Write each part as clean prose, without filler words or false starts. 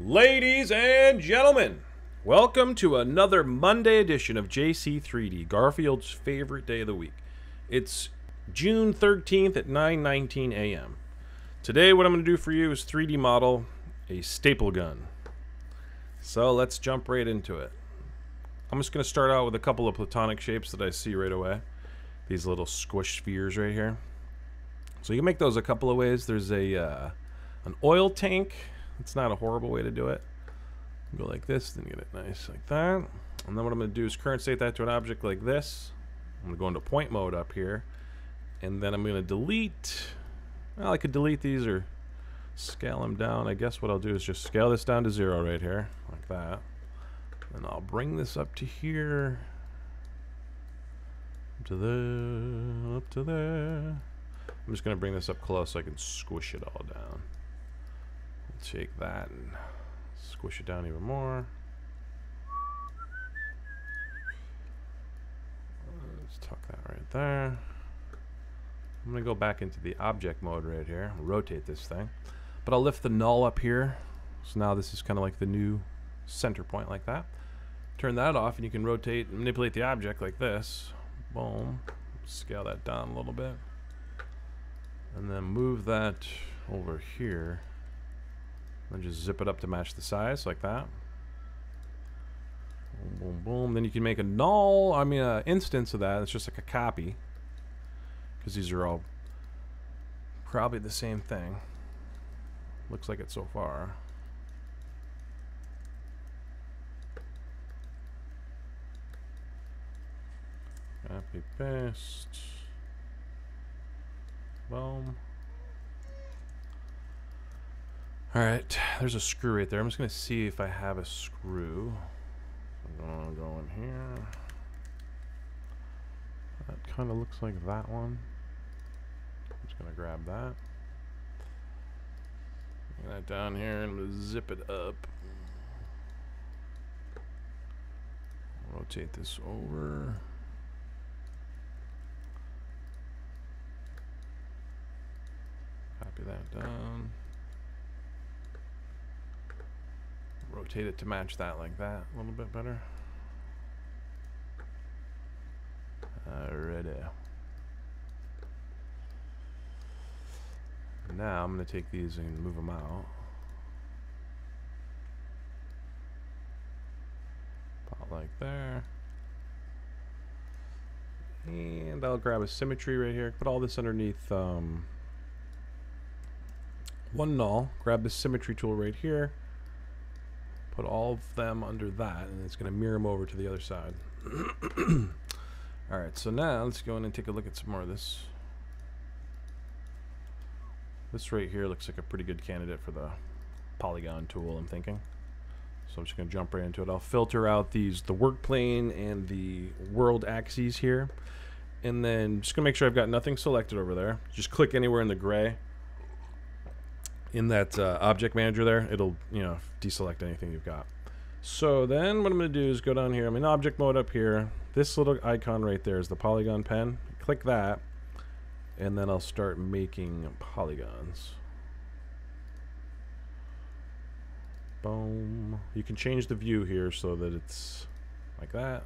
Ladies and gentlemen, welcome to another Monday edition of JC3D, Garfield's favorite day of the week. It's June 13th at 9:19 a.m. Today what I'm going to do for you is 3D model a staple gun. So let's jump right into it. I'm just going to start out with a couple of Platonic shapes that I see right away. These little squish spheres right here. So you can make those a couple of ways. There's a an oil tank. It's not a horrible way to do it. Go like this, then get it nice like that. And then what I'm going to do is current state that to an object like this. I'm going to go into point mode up here. And then I'm going to delete. Well, I could delete these or scale them down. I guess what I'll do is just scale this down to 0 right here, like that. And I'll bring this up to here. Up to there. I'm just going to bring this up close so I can squish it all down. Take that and squish it down even more. Let's tuck that right there. I'm going to go back into the object mode right here. Rotate this thing. But I'll lift the null up here. So now this is kind of like the new center point, like that. Turn that off and you can rotate and manipulate the object like this. Boom. Scale that down a little bit. And then move that over here. And just zip it up to match the size, like that. Boom, boom, boom. Then you can make a null, instance of that. It's just like a copy. Because these are all probably the same thing. Looks like it so far. Copy, paste. Boom. Alright, there's a screw right there. I'm just going to see if I have a screw. I'm going to go in here. That kind of looks like that one. I'm just going to grab that. Bring that down here and I'm going to zip it up. Rotate this over. Copy that down. Rotate it to match that, like that, a little bit better. Alrighty. Now I'm going to take these and move them out. Pop like there. And I'll grab a symmetry right here. Put all this underneath one null. Grab the symmetry tool right here. Put all of them under that, and it's going to mirror them over to the other side. All right, so now let's go in and take a look at some more of this. This right here looks like a pretty good candidate for the polygon tool, I'm thinking. So I'm just going to jump right into it. I'll filter out the work plane and the world axes here. And then I'm just going to make sure I've got nothing selected over there. Just click anywhere in the gray. In that object manager there, it'll deselect anything you've got. So then what I'm going to do is go down here. I'm in object mode up here. This little icon right there is the polygon pen. Click that, and then I'll start making polygons. Boom. You can change the view here so that it's like that.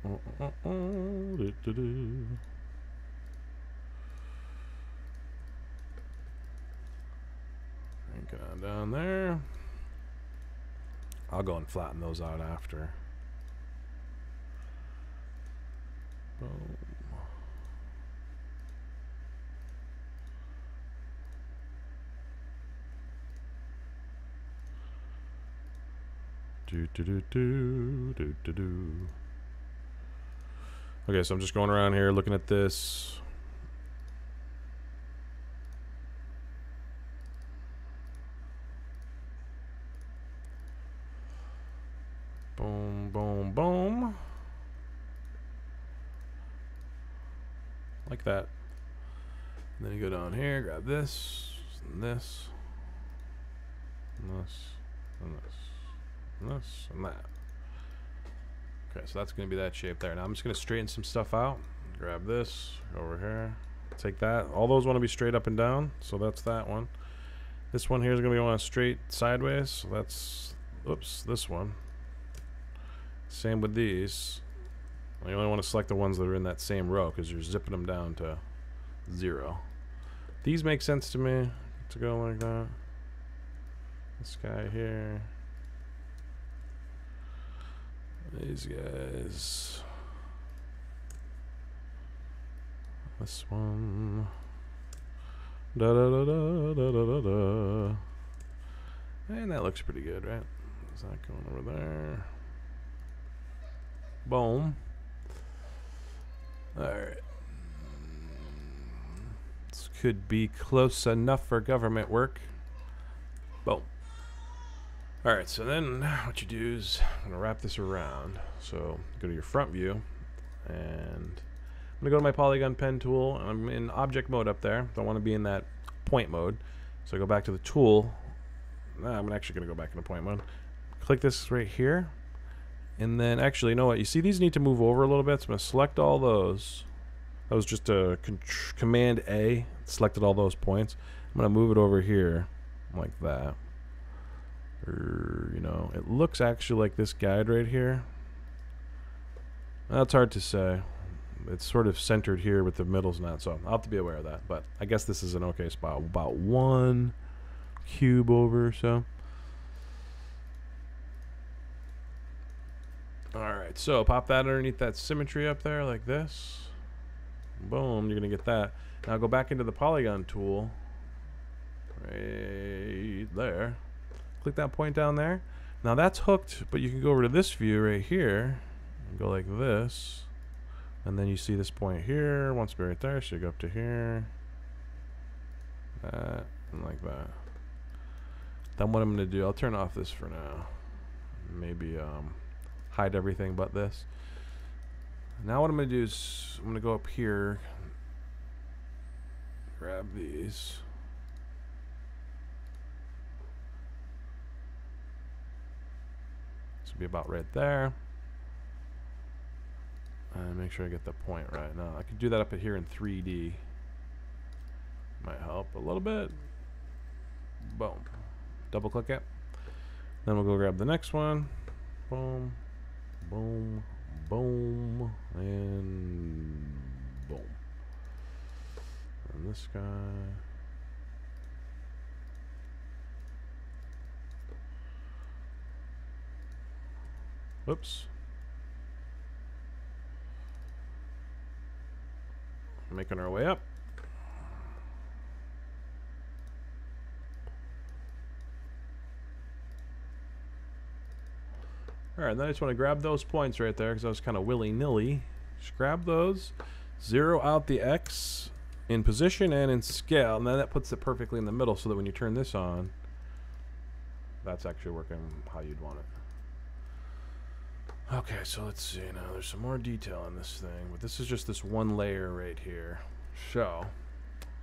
Crank it on down there. I'll go and flatten those out after. Boom. Okay, so I'm just going around here looking at this. Boom, boom, boom. Like that. And then you go down here, grab this, and this, and this, and this, and this, and that. Okay, so that's going to be that shape there. Now I'm just going to straighten some stuff out. grab this over here, take that. All those want to be straight up and down, so that's that one. This one here is going to be on straight sideways, so that's, oops, this one. Same with these. You only want to select the ones that are in that same row because you're zipping them down to 0. These make sense to me to go like that. This guy here. These guys. This one. Da da da da da da da. And that looks pretty good, right? Is that going over there? Boom. Alright. This could be close enough for government work. Boom. Alright, so then what you do is I'm gonna wrap this around. So go to your front view, and I'm gonna go to my polygon pen tool, and I'm in object mode up there. Don't want to be in that point mode. So I go back to the tool. No, I'm actually gonna go back into point mode. Click this right here. And then actually, you know what? You see these need to move over a little bit, so I'm going to select all those. That was just a command A, selected all those points. I'm going to move it over here like that. Or, you know, it looks actually like this guide right here. That's hard to say. It's sort of centered here, but the middle's not, so I'll have to be aware of that. But I guess this is an okay spot. About one cube over or so. Alright, so pop that underneath that symmetry up there like this. Boom, you're going to get that. Now go back into the polygon tool. Right there. Click that point down there. Now that's hooked, but you can go over to this view right here. And go like this. And then you see this point here. Once we're right there, so you go up to here. That, and like that. Then what I'm going to do, I'll turn off this for now. Maybe, hide everything but this. Now what I'm going to do is I'm going to go up here, grab these, this will be about right there, and make sure I get the point right. Now I could do that up here in 3D, might help a little bit. Boom, double click it, then we'll go grab the next one. Boom, boom, boom, and boom. And this guy. Whoops. Making our way up. Alright, then I just want to grab those points right there because I was kind of willy-nilly. Just grab those, zero out the X in position and in scale, and then that puts it perfectly in the middle so that when you turn this on, that's actually working how you'd want it. Okay, so let's see now. There's some more detail in this thing, but this is just this one layer right here. So,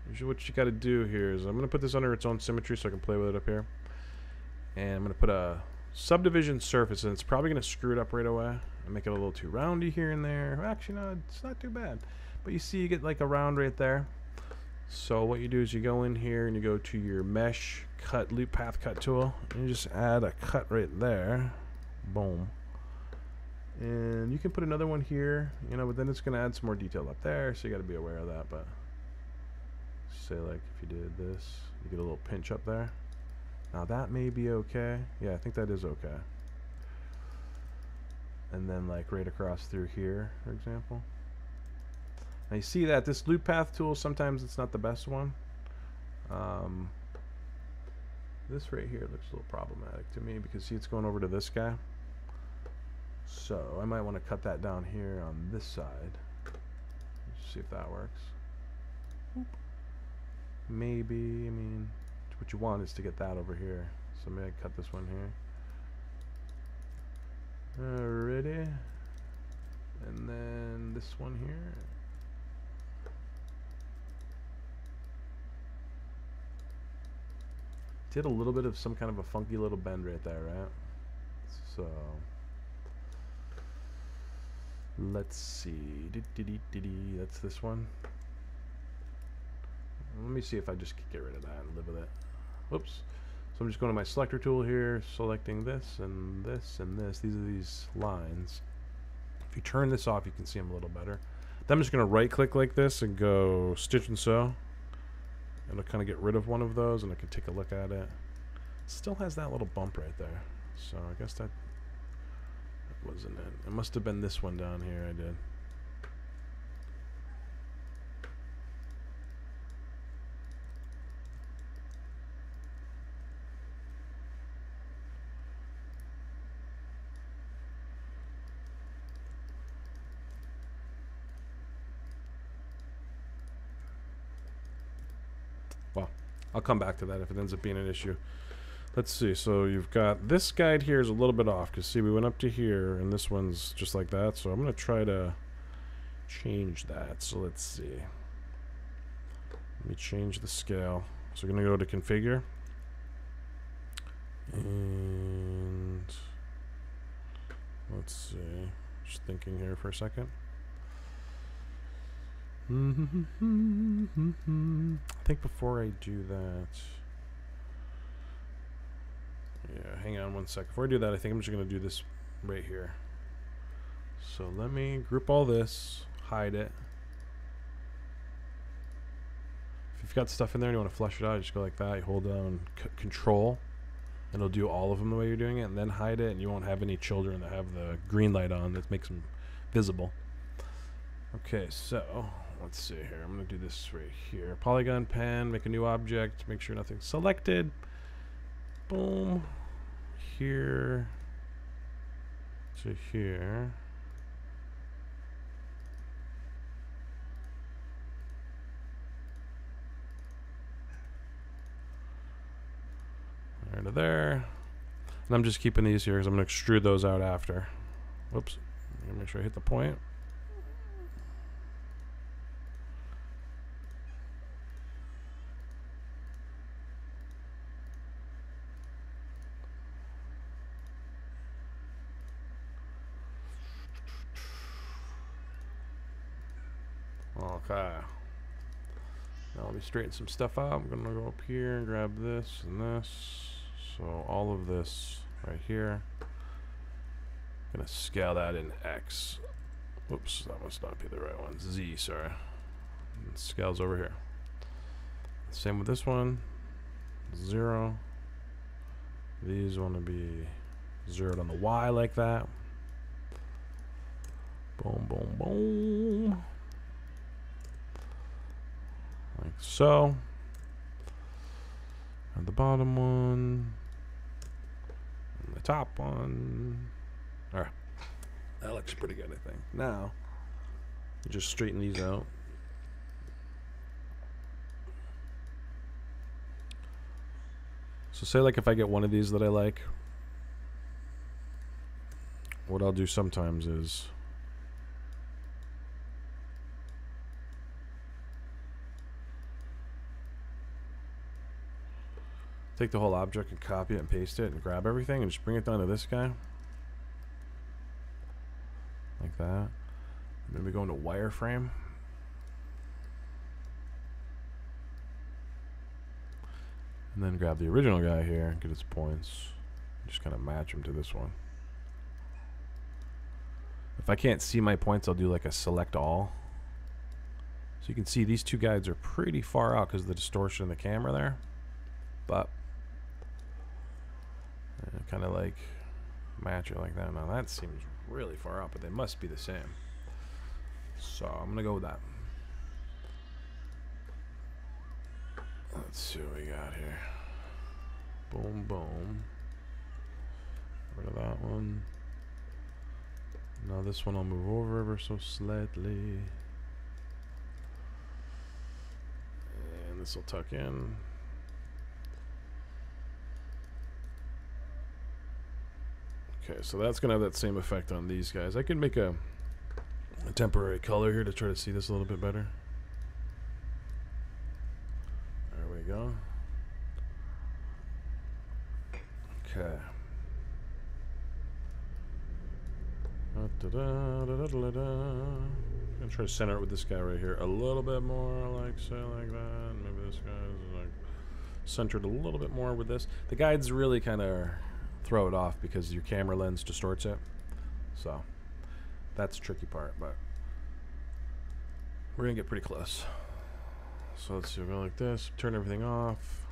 usually what you got to do here is I'm going to put this under its own symmetry so I can play with it up here. And I'm going to put a subdivision surface, and it's probably going to screw it up right away and make it a little too roundy here and there. Actually, no, it's not too bad. But you see you get like a round right there. So what you do is you go in here and you go to your mesh cut loop path cut tool, and you just add a cut right there. Boom. And you can put another one here, you know, but then it's going to add some more detail up there, so you got to be aware of that. But say like if you did this, you get a little pinch up there. Now that may be okay. Yeah, I think that is okay. And then like right across through here, for example. Now you see that this loop path tool, sometimes it's not the best one. This right here looks a little problematic to me because see it's going over to this guy. So I might want to cut that down here on this side. Let's see if that works. Maybe, I mean, what you want is to get that over here. So maybe I cut this one here. Alrighty. And then this one here. Did a little bit of some kind of a funky little bend right there, right? So Let's see. That's this one. Let me see if I just could get rid of that and live with it. Whoops. So I'm just going to my selector tool here, selecting this and this and this. These are these lines. If you turn this off, you can see them a little better. Then I'm just going to right click like this and go stitch and sew. And I'll kind of get rid of one of those and I can take a look at it. Still has that little bump right there. So I guess that wasn't it. It must have been this one down here I did. Well, I'll come back to that if it ends up being an issue. Let's see, so you've got this guide here is a little bit off, because see, we went up to here, and this one's just like that, so I'm going to try to change that. So let's see. Let me change the scale. So we're going to go to configure. And let's see. Just thinking here for a second. I think before I do that... Yeah, hang on one sec. Before I do that, I think I'm just going to do this right here. So let me group all this, hide it. If you've got stuff in there and you want to flush it out, you just go like that. You hold down Control, and it'll do all of them the way you're doing it, and then hide it, and you won't have any children that have the green light on that makes them visible. Okay, so let's see here. I'm going to do this right here. Polygon pen, make a new object, make sure nothing's selected. Boom, here to here. There to there. And I'm just keeping these here because I'm going to extrude those out after. Whoops, make sure I hit the point. Okay. Now let me straighten some stuff out. I'm gonna go up here and grab this and this. So all of this right here. I'm gonna scale that in X. Whoops, that must not be the right one. Z, sorry. And scales over here. Same with this one. 0. These wanna be zeroed on the Y like that. Boom, boom, boom. Like so. And the bottom one. And the top one. Alright. That looks pretty good, I think. Now, you just straighten these out. So say like if I get one of these that I like, what I'll do sometimes is take the whole object and copy it and paste it and grab everything and just bring it down to this guy. Like that. And then we go into wireframe. And then grab the original guy here, get his points. Just kind of match him to this one. If I can't see my points, I'll do like a select all. So you can see these two guides are pretty far out because of the distortion in the camera there. But kind of like match it like that. Now that seems really far out, but they must be the same. So I'm gonna go with that. Let's see what we got here. Boom, boom. Rid of that one. Now this one I'll move over ever so slightly. And this will tuck in. Okay, so that's going to have that same effect on these guys. I could make a temporary color here to try to see this a little bit better. There we go. Okay. All I'm gonna try to center it with this guy right here a little bit more, like so, like that. Maybe this guy's like centered a little bit more with this. The guides really kind of throw it off because your camera lens distorts it, so that's a tricky part, but we're gonna get pretty close. So let's see, we'll go like this, turn everything off,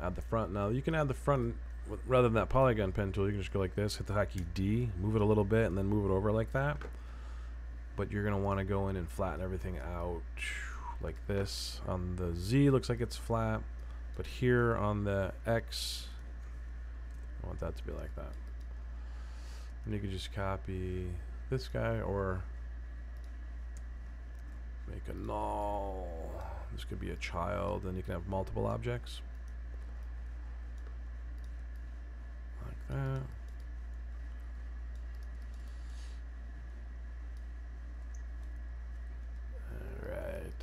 add the front. Now you can add the front rather than that polygon pen tool. You can just go like this, hit the hotkey D, move it a little bit, and then move it over like that. But you're gonna want to go in and flatten everything out like this. On the Z looks like it's flat, but here on the X I want that to be like that. And you can just copy this guy or make a null. This could be a child, and you can have multiple objects. Like that. Alright.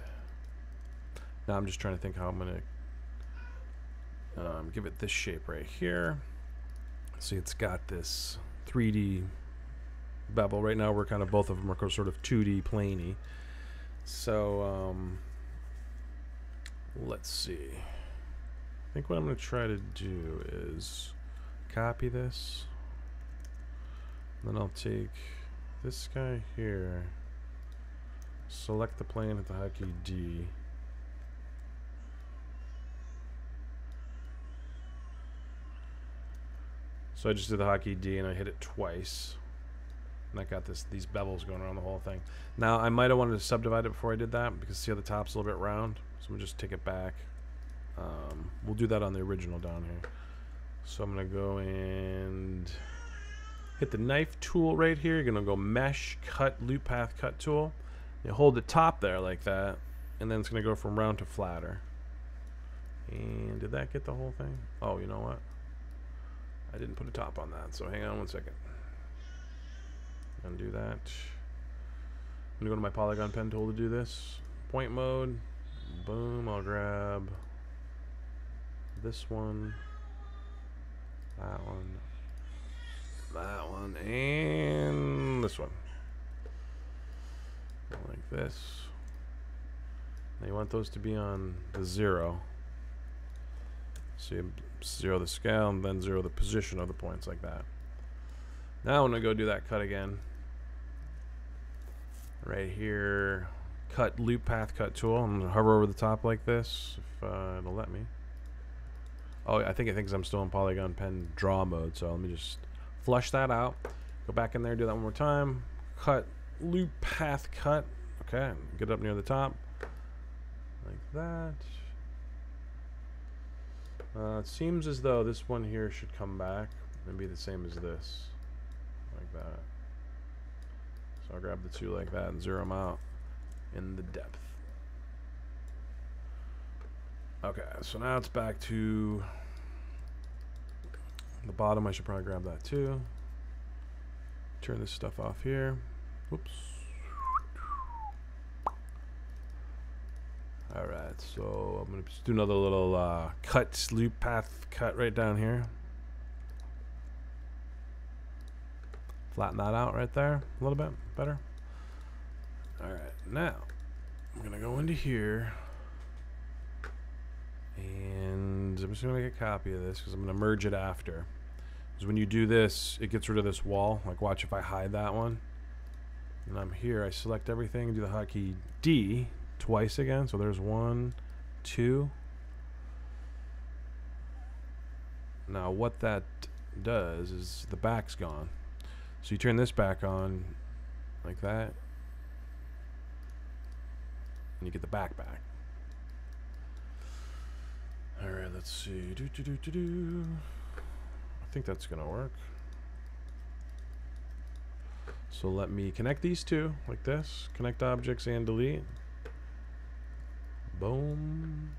Now I'm just trying to think how I'm going to give it this shape right here. See, it's got this 3D bevel. Right now we're kind of, both of them are sort of 2D planey. So let's see. I think what I'm going to try to do is copy this. Then I'll take this guy here, select the plane at the hotkey D. So I just did the hotkey D and I hit it twice. And I got these bevels going around the whole thing. Now I might have wanted to subdivide it before I did that, because see how the top's a little bit round? So I'm going to just take it back. We'll do that on the original down here. So I'm going to go and hit the knife tool right here. You're going to go mesh, cut, loop path, cut tool. You hold the top there like that, and then it's going to go from round to flatter. And did that get the whole thing? Oh, you know what? I didn't put a top on that, so hang on one second. Undo that. I'm gonna go to my polygon pen tool to do this. Point mode. Boom. I'll grab this one, that one, that one, and this one. Like this. Now you want those to be on the zero. So you zero the scale and then zero the position of the points like that. Now I'm gonna go do that cut again. Right here, cut loop path cut tool. I'm gonna hover over the top like this, if it'll let me. Oh, I think it thinks I'm still in polygon pen draw mode, so let me just flush that out. Go back in there, do that one more time. Cut loop path cut. Okay, get up near the top, like that. It seems as though this one here should come back and be the same as this, like that. So I'll grab the two like that and zero them out in the depth. Okay, so now it's back to the bottom. I should probably grab that too. Turn this stuff off here. Whoops. Alright, so I'm going to just do another little cut, loop path cut right down here. Flatten that out right there a little bit better. Alright, now I'm going to go into here and I'm just going to make a copy of this because I'm going to merge it after. Because when you do this, it gets rid of this wall. Like, watch if I hide that one. And I'm here, I select everything and do the hotkey D. Twice again, so there's 1, 2. Now what that does is the back's gone, so you turn this back on like that and you get the back back. Alright, let's see. I think that's gonna work. So let me connect these two like this, connect objects and delete. Boom.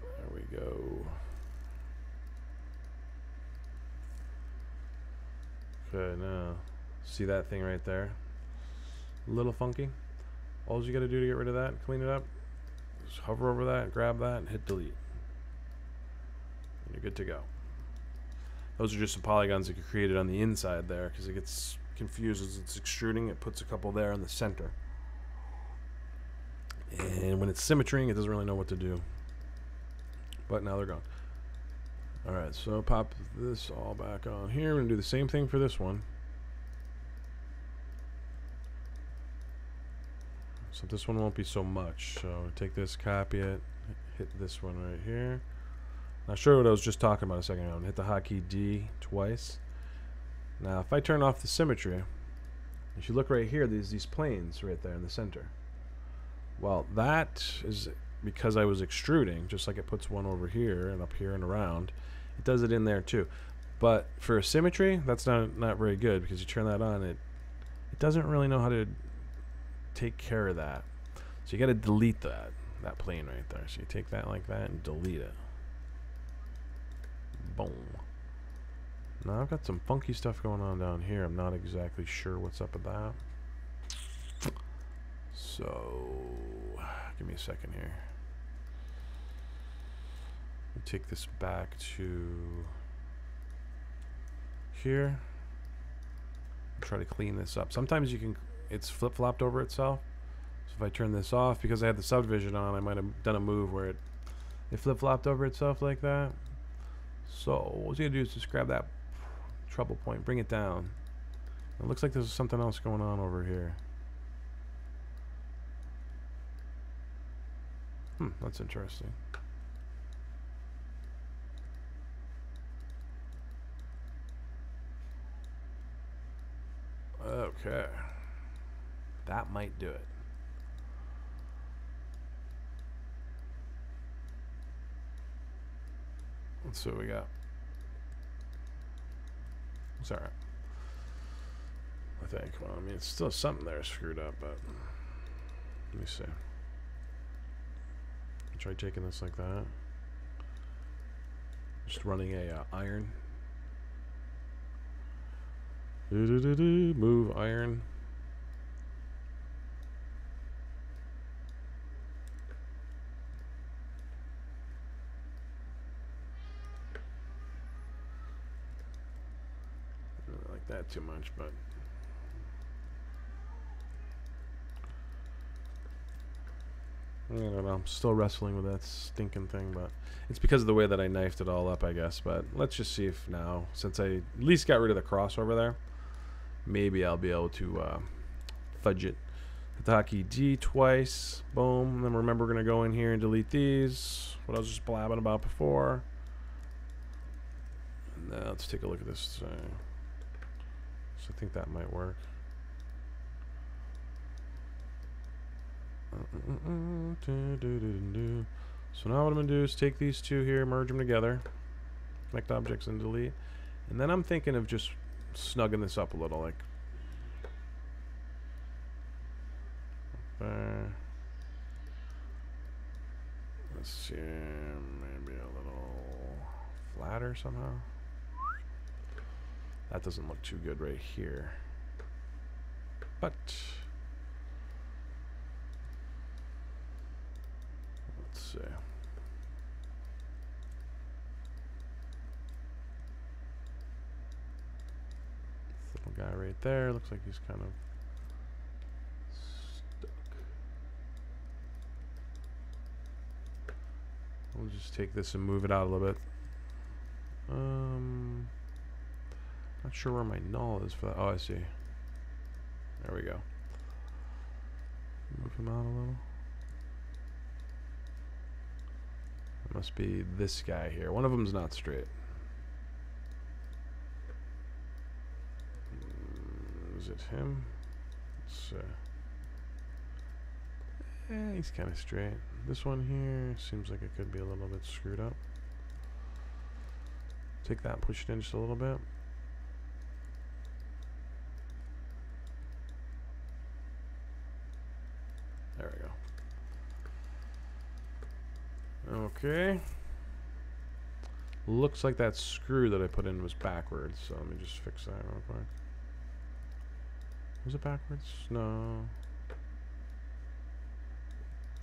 There we go. Okay, now see that thing right there? A little funky. All you gotta do to get rid of that, clean it up, just hover over that, grab that, and hit delete. And you're good to go. Those are just some polygons that get created on the inside there because it gets confused as it's extruding. It puts a couple there in the center. And when it's symmetrying, it doesn't really know what to do. But now they're gone. Alright, so pop this all back on here. We're going to do the same thing for this one. So this one won't be so much. So take this, copy it, hit this one right here. Not sure what I was just talking about a second ago. Hit the hotkey D twice. Now if I turn off the symmetry, if you look right here, there's these planes right there in the center. Well, that is because I was extruding, just like it puts one over here and up here and around. It does it in there too. But for symmetry, that's not very good because you turn that on, it doesn't really know how to take care of that. So you got to delete that plane right there. So you take that like that and delete it. Boom. Now I've got some funky stuff going on down here. I'm not exactly sure what's up with that. So give me a second here. Let me take this back to here. Try to clean this up. Sometimes you can, it's flip-flopped over itself. So if I turn this off, because I had the subdivision on, I might have done a move where it flip-flopped over itself like that. So what we're gonna do is just grab that trouble point, bring it down. It looks like there's something else going on over here. That's interesting. Okay. That might do it. Let's see what we got. It's alright. I think. Well, I mean, it's still something there screwed up, but let me see. Try taking this like that. Just running a iron. Move iron. I don't like that too much, but I don't know, I'm still wrestling with that stinking thing, but it's because of the way that I knifed it all up, I guess. But let's just see if now, since I at least got rid of the cross over there, maybe I'll be able to fudge it. Hit the hotkey D twice, boom, and then remember we're going to go in here and delete these, what I was just blabbing about before. And now let's take a look at this. So I think that might work. So now what I'm going to do is take these two here, merge them together, connect objects and delete, and then I'm thinking of just snugging this up a little, like there. Let's see, maybe a little flatter somehow. That doesn't look too good right here, but see. This little guy right there looks like he's kind of stuck. We'll just take this and move it out a little bit. Not sure where my null is for that. Oh, I see. There we go. Move him out a little. Must be this guy here. One of them's not straight. Is it him? So he's kind of straight. This one here seems like it could be a little bit screwed up. Take that and push it in just a little bit. There we go. Okay, looks like that screw that I put in was backwards, so let me just fix that real quick. Was it backwards? No.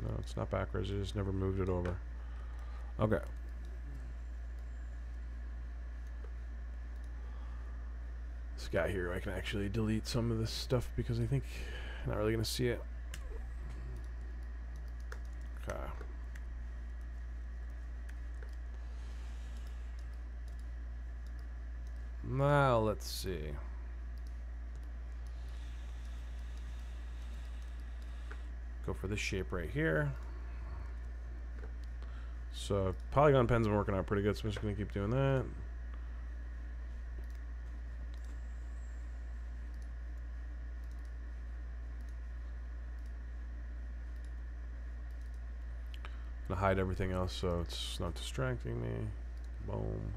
No, it's not backwards, I just never moved it over. Okay. guy here, I can actually delete some of this stuff because I think I'm not really going to see it. Okay. Now, let's see. Go for this shape right here. So polygon pen's been working out pretty good, so I'm just going to keep doing that. I'm going to hide everything else so it's not distracting me. Boom.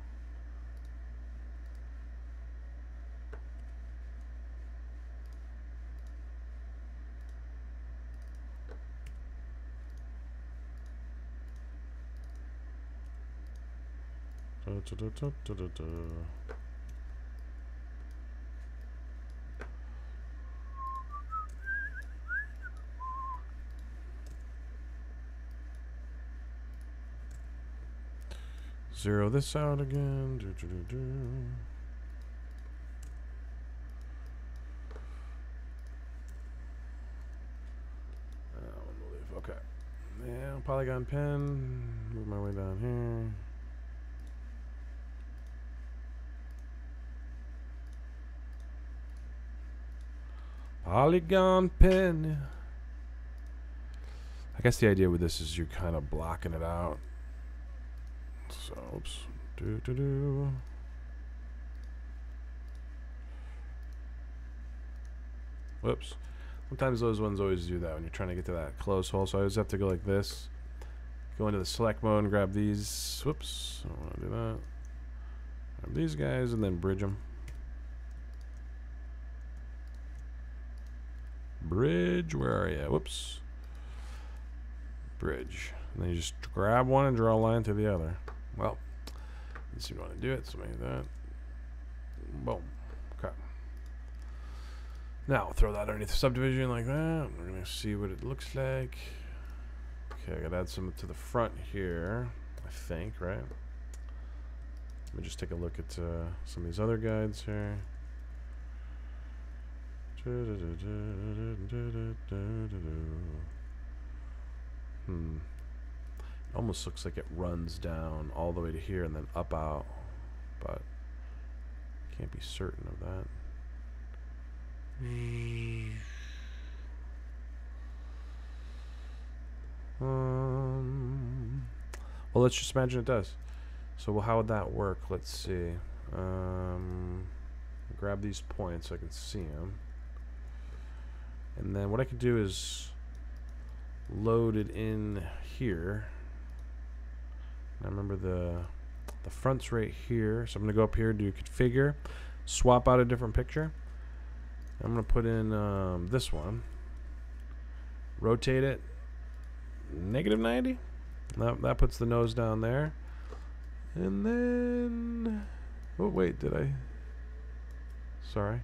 Zero this out again. I want to leave. Okay. Yeah, polygon pen. Move my way down here. Polygon pen. I guess the idea with this is you're kind of blocking it out. So, oops. Whoops. Sometimes those ones always do that when you're trying to get to that close hole. So I always have to go like this. Go into the select mode and grab these. Whoops. I don't want to do that. Grab these guys and then bridge them. Bridge, where are you? Whoops. Bridge. And then you just grab one and draw a line to the other. Well, let's see if you want to do it. So make that. Boom. Okay. Now throw that underneath the subdivision like that. We're gonna see what it looks like. Okay, I gotta add some to the front here, I think, right? Let me just take a look at some of these other guides here. It almost looks like it runs down all the way to here and then up out, but can't be certain of that. Well, let's just imagine it does. So how would that work? Let's see. Grab these points so I can see them. And then what I could do is load it in here. Now remember the front's right here, so I'm gonna go up here, do configure, swap out a different picture. I'm gonna put in this one, rotate it -90. That puts the nose down there. And then, oh wait, did I? Sorry.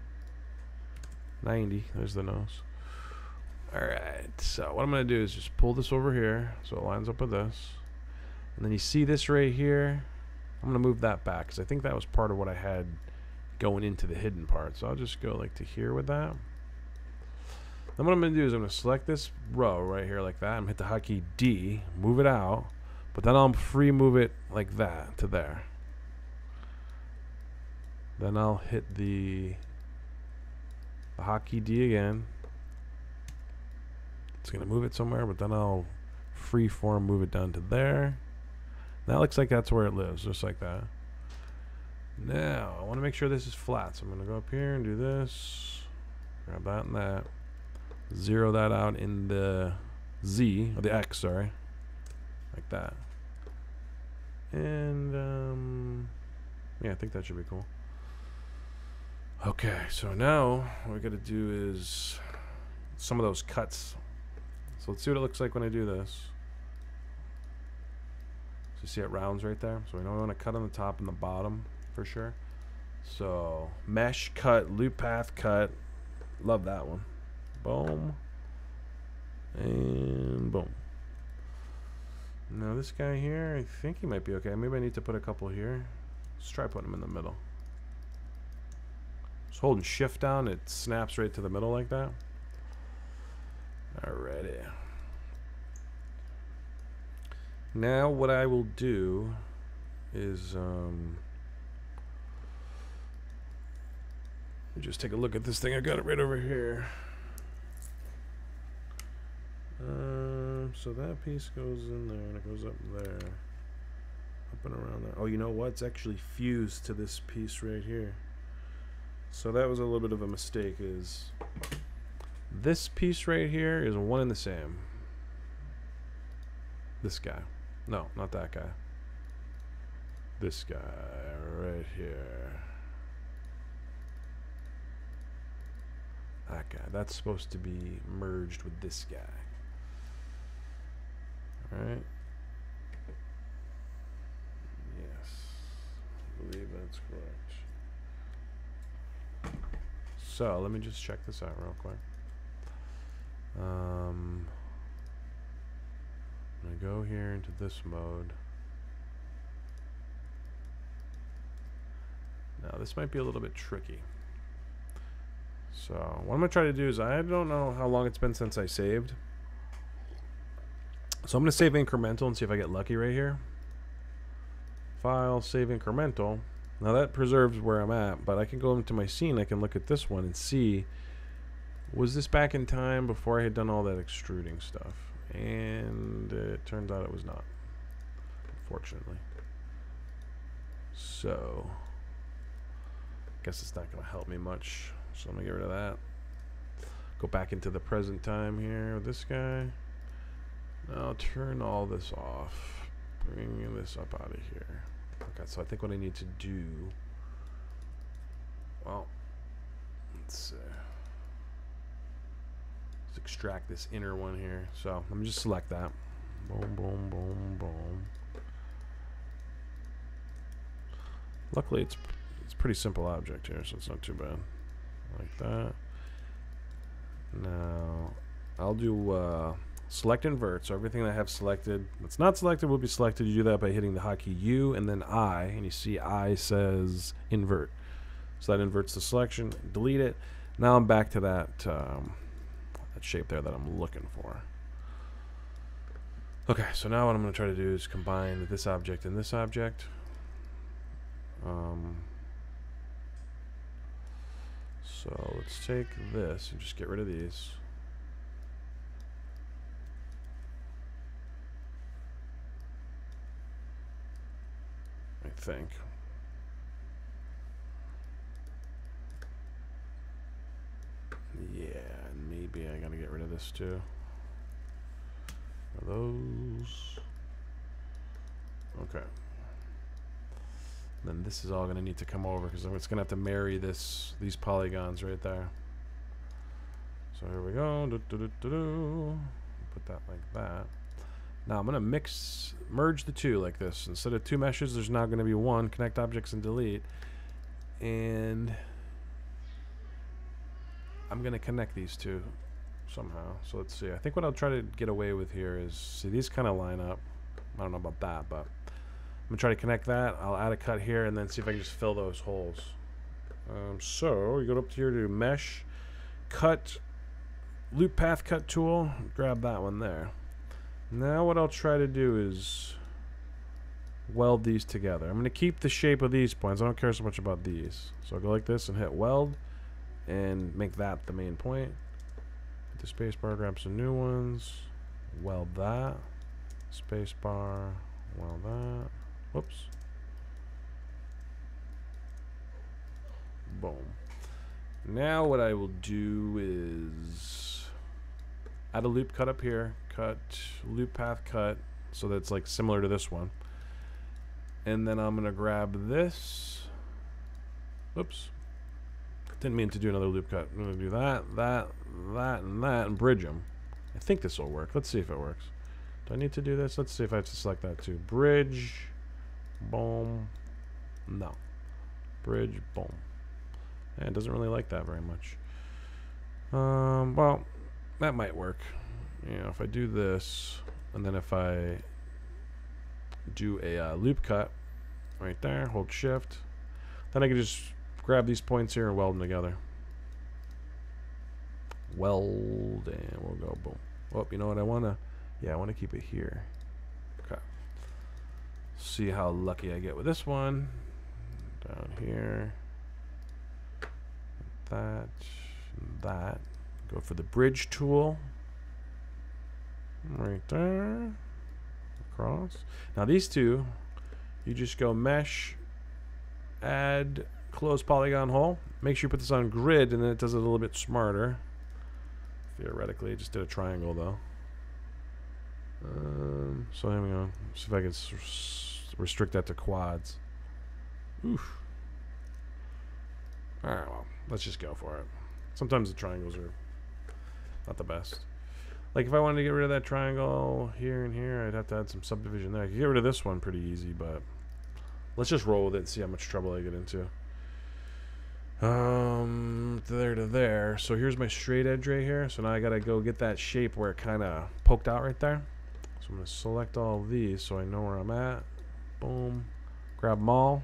90, there's the nose. Alright, so what I'm going to do is just pull this over here so it lines up with this. And then you see this right here. I'm going to move that back because I think that was part of what I had going into the hidden part. So I'll just go like to here with that. Then what I'm going to do is I'm going to select this row right here like that. I'm going to hit the hotkey D, move it out, but then I'll free move it like that to there. Then I'll hit the hotkey D again. It's going to move it somewhere, but then I'll freeform move it down to there. And that looks like that's where it lives, just like that. Now, I want to make sure this is flat, so I'm going to go up here and do this. Grab that and that. Zero that out in the Z, or the X, sorry. Like that. And, yeah, I think that should be cool. Okay, so now what we got to do is some of those cuts. So let's see what it looks like when I do this. So you see it rounds right there. So we know we want to cut on the top and the bottom for sure. So mesh cut, loop path cut. Love that one. Boom. And boom. Now this guy here, I think he might be okay. Maybe I need to put a couple here. Let's try putting them in the middle. Just holding shift down, it snaps right to the middle like that. Alrighty. Now what I will do is just take a look at this thing. I got it right over here. So that piece goes in there and it goes up there, up and around there. Oh, you know what? It's actually fused to this piece right here. So that was a little bit of a mistake. Is this piece right here is one and the same. This guy. No, not that guy. This guy right here. That guy. That's supposed to be merged with this guy. Alright. Yes. I believe that's correct. So, let me just check this out real quick. I'm going to go here into this mode. Now, this might be a little bit tricky. So what I'm going to try to do is, I don't know how long it's been since I saved. So I'm going to save incremental and see if I get lucky right here. File, save incremental. Now that preserves where I'm at, but I can go into my scene. I can look at this one and see, was this back in time before I had done all that extruding stuff? And it turns out it was not, unfortunately. So I guess it's not going to help me much. So I'm going to get rid of that. Go back into the present time here with this guy. Now turn all this off. Bring this up out of here. Okay, so I think what I need to do... Well, let's see. Let's extract this inner one here. So let me just select that. Boom, boom, boom, boom. Luckily, it's a pretty simple object here, so it's not too bad. Like that. Now I'll do select invert, so everything that I have selected that's not selected will be selected. You do that by hitting the hotkey U and then I, and you see I says invert, so that inverts the selection. Delete it. Now I'm back to that that shape there that I'm looking for. Okay, so now what I'm going to try to do is combine this object and this object. So let's take this and just get rid of these. I think. Yeah, maybe I gotta get rid of this too. Are those? Okay. Then this is all going to need to come over, because it's going to have to marry these polygons right there. So here we go. Do, do, do, do, do. Put that like that. Now I'm going to merge the two like this. Instead of two meshes, there's now going to be one. Connect objects and delete. And I'm going to connect these two somehow. So let's see. I think what I'll try to get away with here is, see, these kind of line up. I don't know about that, but I'm gonna try to connect that. I'll add a cut here and then see if I can just fill those holes. So you go up here to mesh, cut, loop path cut tool, grab that one there. Now what I'll try to do is weld these together. I'm gonna keep the shape of these points. I don't care so much about these. So I'll go like this and hit weld and make that the main point. Hit the space bar, grab some new ones, weld that, space bar, weld that. Whoops. Boom. Now what I will do is add a loop cut up here. Cut, loop path cut. So that's like similar to this one. And then I'm going to grab this. Whoops. Didn't mean to do another loop cut. I'm going to do that, that, that, and that, and bridge them. I think this will work. Let's see if it works. Do I need to do this? Let's see if I have to select that too. Bridge. Boom. No. Bridge. Boom. And it doesn't really like that very much. Well, that might work. You know, if I do this, and then if I do a loop cut right there, hold shift, then I can just grab these points here and weld them together. Weld, and we'll go boom. Oh, you know what? I want to keep it here. Okay. See how lucky I get with this one. Down here. That. That. Go for the bridge tool. Right there. Across. Now these two, you just go mesh, add, close polygon hole. Make sure you put this on grid, and then it does it a little bit smarter. Theoretically, I just did a triangle though. So here we go. See if I can restrict that to quads. Oof. All right, well, let's just go for it. Sometimes the triangles are not the best. Like if I wanted to get rid of that triangle here and here, I'd have to add some subdivision there. I could get rid of this one pretty easy, but let's just roll with it and see how much trouble I get into. There to there. So here's my straight edge right here. So now I gotta go get that shape where it kind of poked out right there. So I'm gonna select all these so I know where I'm at. Boom. Grab them all.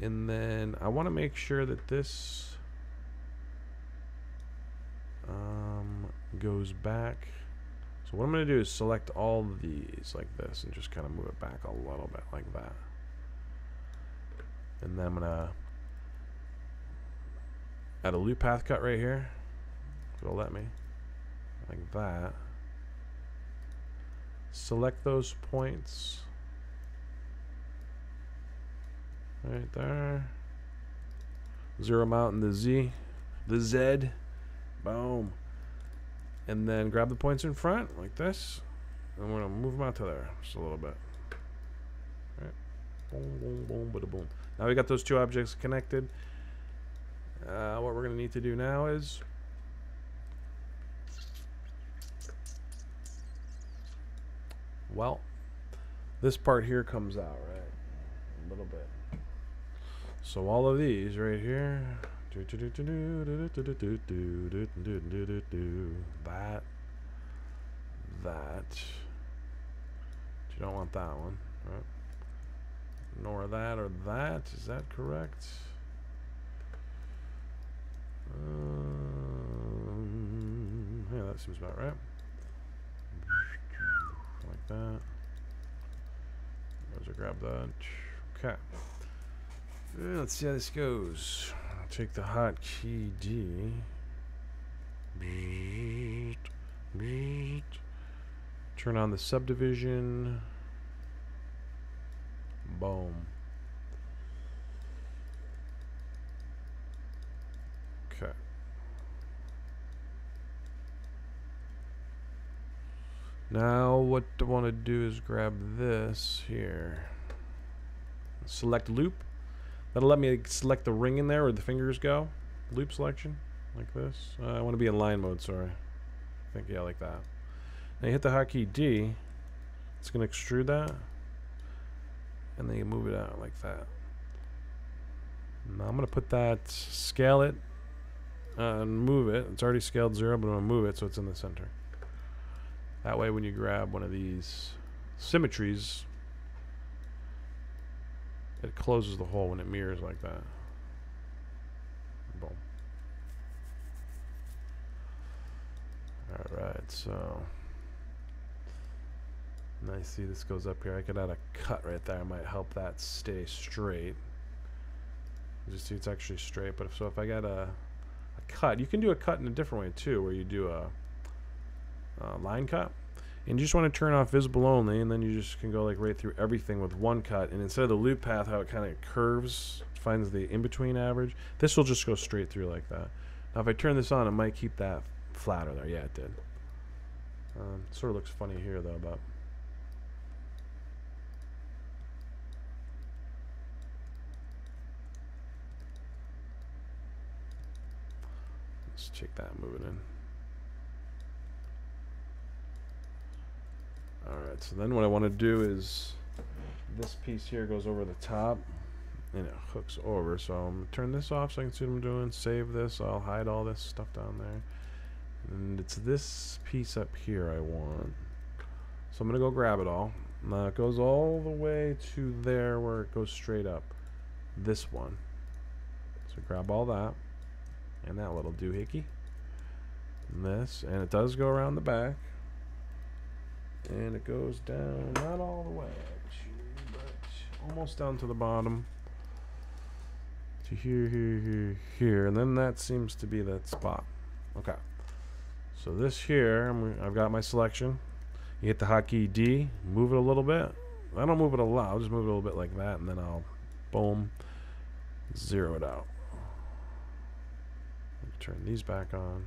And then I want to make sure that this goes back. So what I'm gonna do is select all these like this and just kind of move it back a little bit like that. And then I'm gonna add a loop path cut right here, if it'll let me, like that. Select those points right there. Zero them out in the Z, boom. And then grab the points in front like this, and we're gonna move them out to there just a little bit. All right, boom, boom, boom, bada boom. Now we got those two objects connected. What we're going to need to do now is this part here comes out, right? A little bit. So all of these right here, that, you don't want that one, right? Nor that or that, is that correct? Yeah, that seems about right. Like that. Let's grab that. Okay. Let's see how this goes. I'll take the hotkey D. Turn on the subdivision. Boom. Okay. Now what I want to do is grab this here. Select loop. That'll let me select the ring in there where the fingers go. Loop selection, like this. I want to be in line mode, sorry. I think, yeah, like that. Now you hit the hotkey D. It's going to extrude that. And then you move it out like that. Now I'm going to put that, scale it, and move it. It's already scaled 0, but I'm going to move it so it's in the center. That way when you grab one of these symmetries, it closes the hole when it mirrors like that. Boom. Alright, so now you see this goes up here. I could add a cut right there. I might help that stay straight. You just see it's actually straight, but if I got a cut, you can do a cut in a different way too, where you do a line cut, and you just want to turn off visible only, and then you just can go like right through everything with one cut, and instead of the loop path, how it kind of curves, finds the in-between average, this will just go straight through like that. Now if I turn this on, it might keep that flatter there. Yeah, it did. Sort of looks funny here though, but let's check that moving in. Alright, so then what I want to do is this piece here goes over the top and it hooks over, so I'm going to turn this off so I can see what I'm doing. Save this, I'll hide all this stuff down there, and it's this piece up here I want, so I'm going to go grab it all. Now it goes all the way to there where it goes straight up, this one, So grab all that and that little doohickey and this, and it does go around the back and it goes down, not all the way actually, but almost down to the bottom to here, here, and then that seems to be that spot. Okay, so this here, I've got my selection. You hit the hotkey D, move it a little bit. I don't move it a lot, I'll just move it a little bit like that, and then I'll boom, zero it out. Turn these back on.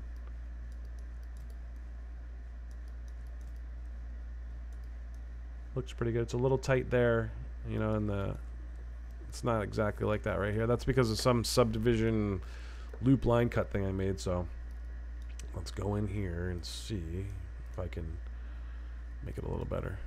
Looks pretty good. It's a little tight there, you know, and it's not exactly like that right here. That's because of some subdivision loop line cut thing I made. So let's go in here and see if I can make it a little better.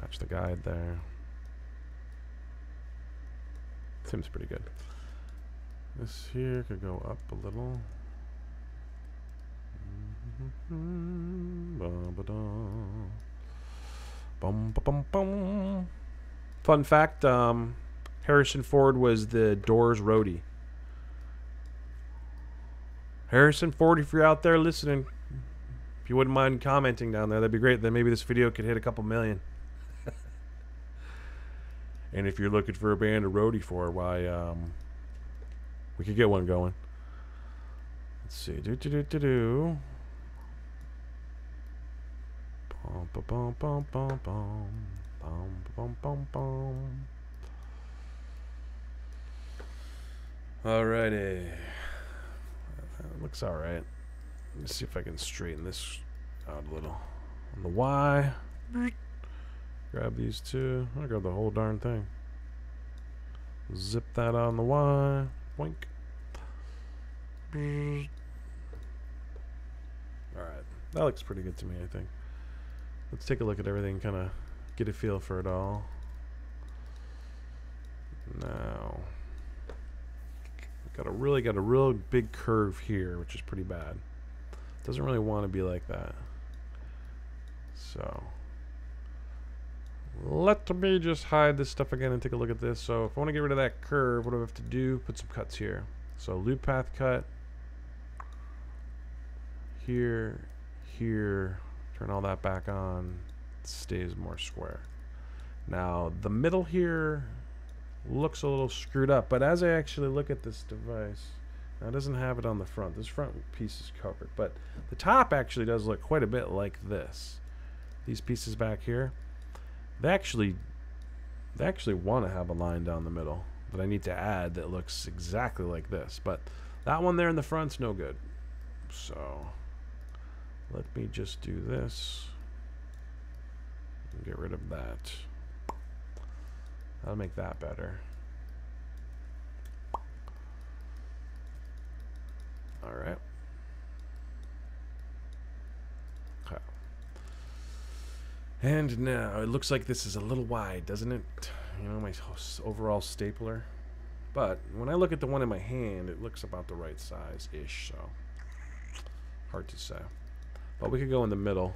Match the guide there. Seems pretty good. This here could go up a little. Fun fact, Harrison Ford was the Doors roadie. Harrison Ford, if you're out there listening, if you wouldn't mind commenting down there, that'd be great. Then maybe this video could hit a couple million. And if you're looking for a band to roadie for, why, we could get one going. Let's see. Bum, ba, bum, bum, bum, bum. Bum, bum, bum, bum. Alrighty. That looks alright. Let's see if I can straighten this out a little. On the Y. Grab these two. I'll grab the whole darn thing. Zip that on the Y. Wink. Alright. That looks pretty good to me, I think. Let's take a look at everything and kind of get a feel for it all. Now, got a real big curve here, which is pretty bad. Doesn't really want to be like that. So let me just hide this stuff again and take a look at this. So if I want to get rid of that curve, what do I have to do? Put some cuts here. So loop path cut. Here, here. Turn all that back on. It stays more square. Now the middle here looks a little screwed up, but as I actually look at this device, now it doesn't have it on the front. This front piece is covered, but the top actually does look quite a bit like this. These pieces back here. They actually want to have a line down the middle that I need to add that looks exactly like this, but that one there in the front's no good. So let me just do this and get rid of that. That'll make that better. All right. And now it looks like this is a little wide, doesn't it? You know, my overall stapler. But when I look at the one in my hand, it looks about the right size-ish, so hard to say. But we could go in the middle.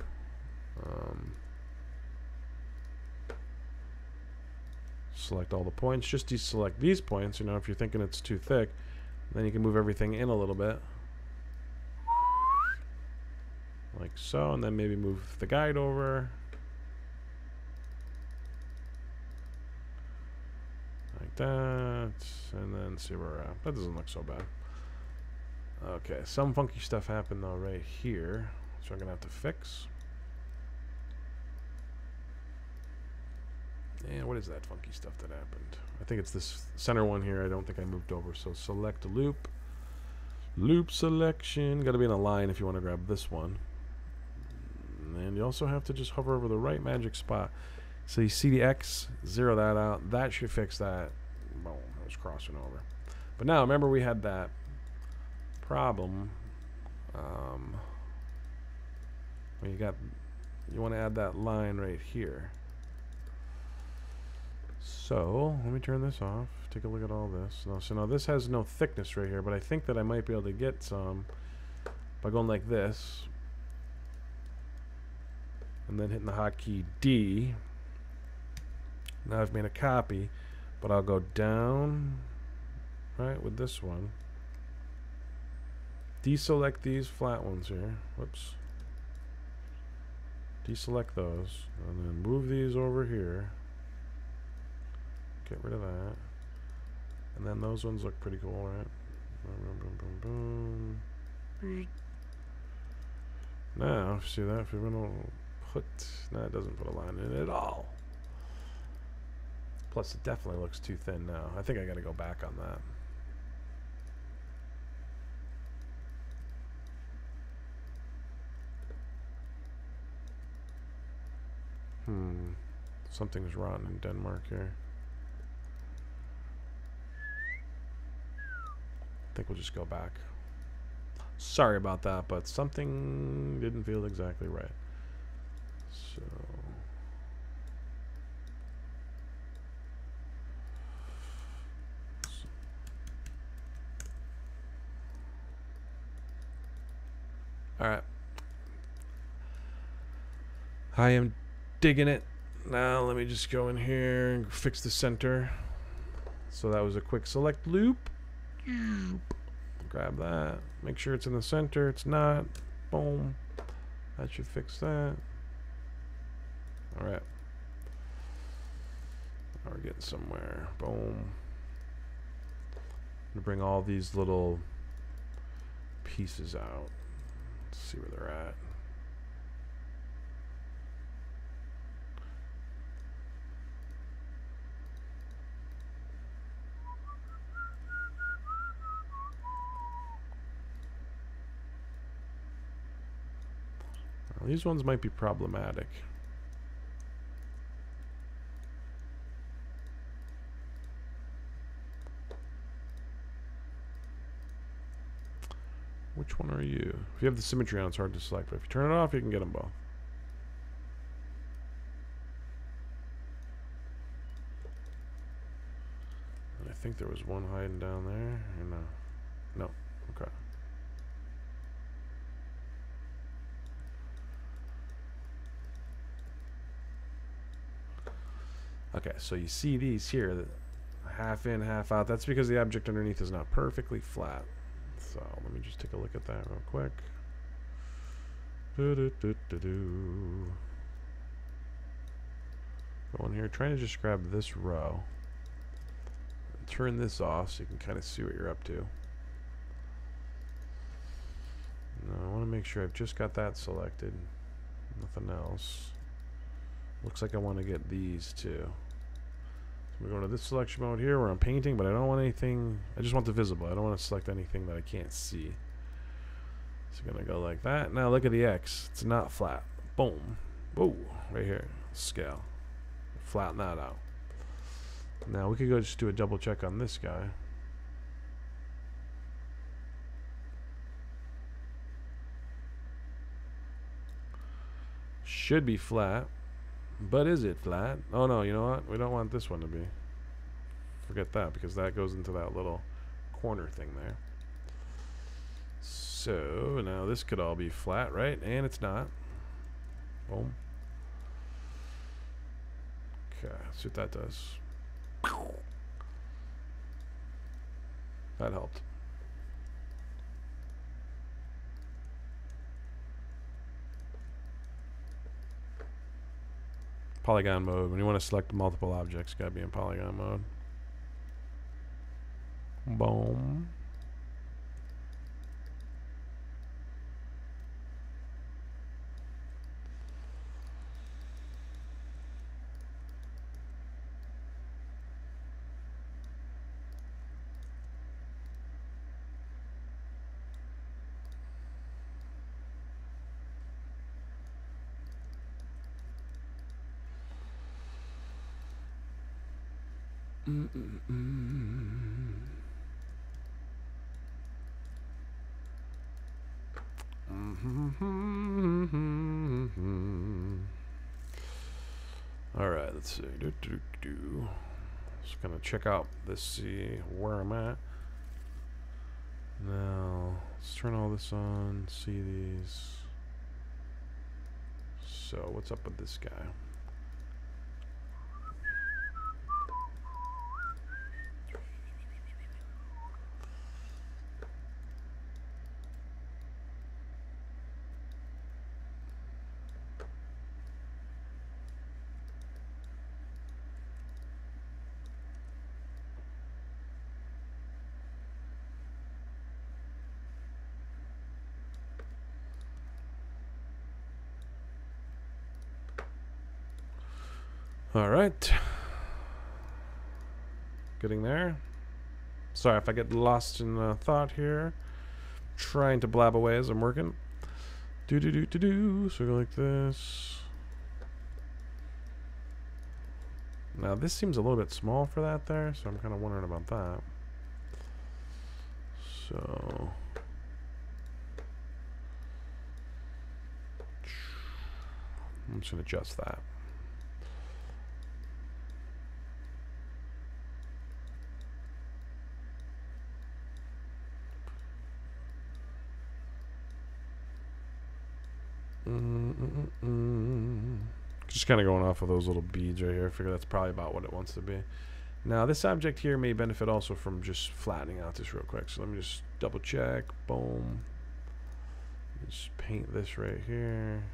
Select all the points. Just deselect these points, you know, if you're thinking it's too thick. Then you can move everything in a little bit. Like so, and then maybe move the guide over. That, and then see where we're at. That doesn't look so bad. Okay, some funky stuff happened though right here, so I'm gonna have to fix. And what is that funky stuff that happened? I think it's this center one here. I don't think I moved over. So select loop, loop selection. Got to be in a line if you want to grab this one. And you also have to just hover over the right magic spot. So you see the X, zero that out. That should fix that. Boom, I was crossing over. But now, remember we had that problem. You want to add that line right here. So let me turn this off, take a look at all this. So now this has no thickness right here, but I think that I might be able to get some by going like this and then hitting the hotkey D. Now I've made a copy, but I'll go down right with this one, deselect these flat ones here, whoops, deselect those, and then move these over here, get rid of that, and then those ones look pretty cool, right? Boom, boom, boom, boom. Now see that if we want to put, no, it doesn't put a line in it at all. Plus it definitely looks too thin now. I think I gotta go back on that. Something's rotten in Denmark here. I think we'll just go back. Sorry about that, but something didn't feel exactly right. So alright, I am digging it. Now let me just go in here and fix the center. So that was a quick select loop. Grab that, make sure it's in the center. It's not. Boom, that should fix that. Alright, now we're getting somewhere. Boom. I'm gonna bring all these little pieces out. Let's see where they're at. Well, these ones might be problematic. Which one are you? If you have the symmetry on, it's hard to select, but if you turn it off, you can get them both. And I think there was one hiding down there, or no? No. Okay. Okay, so you see these here, that half in, half out. That's because the object underneath is not perfectly flat. So let me just take a look at that real quick. Go in here, trying to just grab this row. And turn this off so you can kind of see what you're up to. Now I want to make sure I've just got that selected. Nothing else. Looks like I want to get these too. We go to this selection mode here where I'm painting, but I don't want anything. I just want the visible. I don't want to select anything that I can't see. So I'm gonna go like that. Now look at the X. It's not flat. Boom. Whoa, right here. Scale. Flatten that out. Now we could go just do a double check on this guy. Should be flat. But is it flat? Oh no, you know what? We don't want this one to be. Forget that, because that goes into that little corner thing there. So now this could all be flat, right? And it's not. Boom. Okay, see what that does. That helped. Polygon mode. When you want to select multiple objects, gotta be in polygon mode. Boom. All right, let's see. Just gonna check out this, see where I'm at. Now let's turn all this on, see these. So what's up with this guy? All right, getting there. Sorry if I get lost in thought here. Trying to blab away as I'm working. So go like this. Now this seems a little bit small for that there, so I'm kind of wondering about that. So. I'm just gonna adjust that. Just kind of going off of those little beads right here. I figure that's probably about what it wants to be. Now this object here may benefit also from just flattening out this real quick. So let me just double check. Boom. Just paint this right here.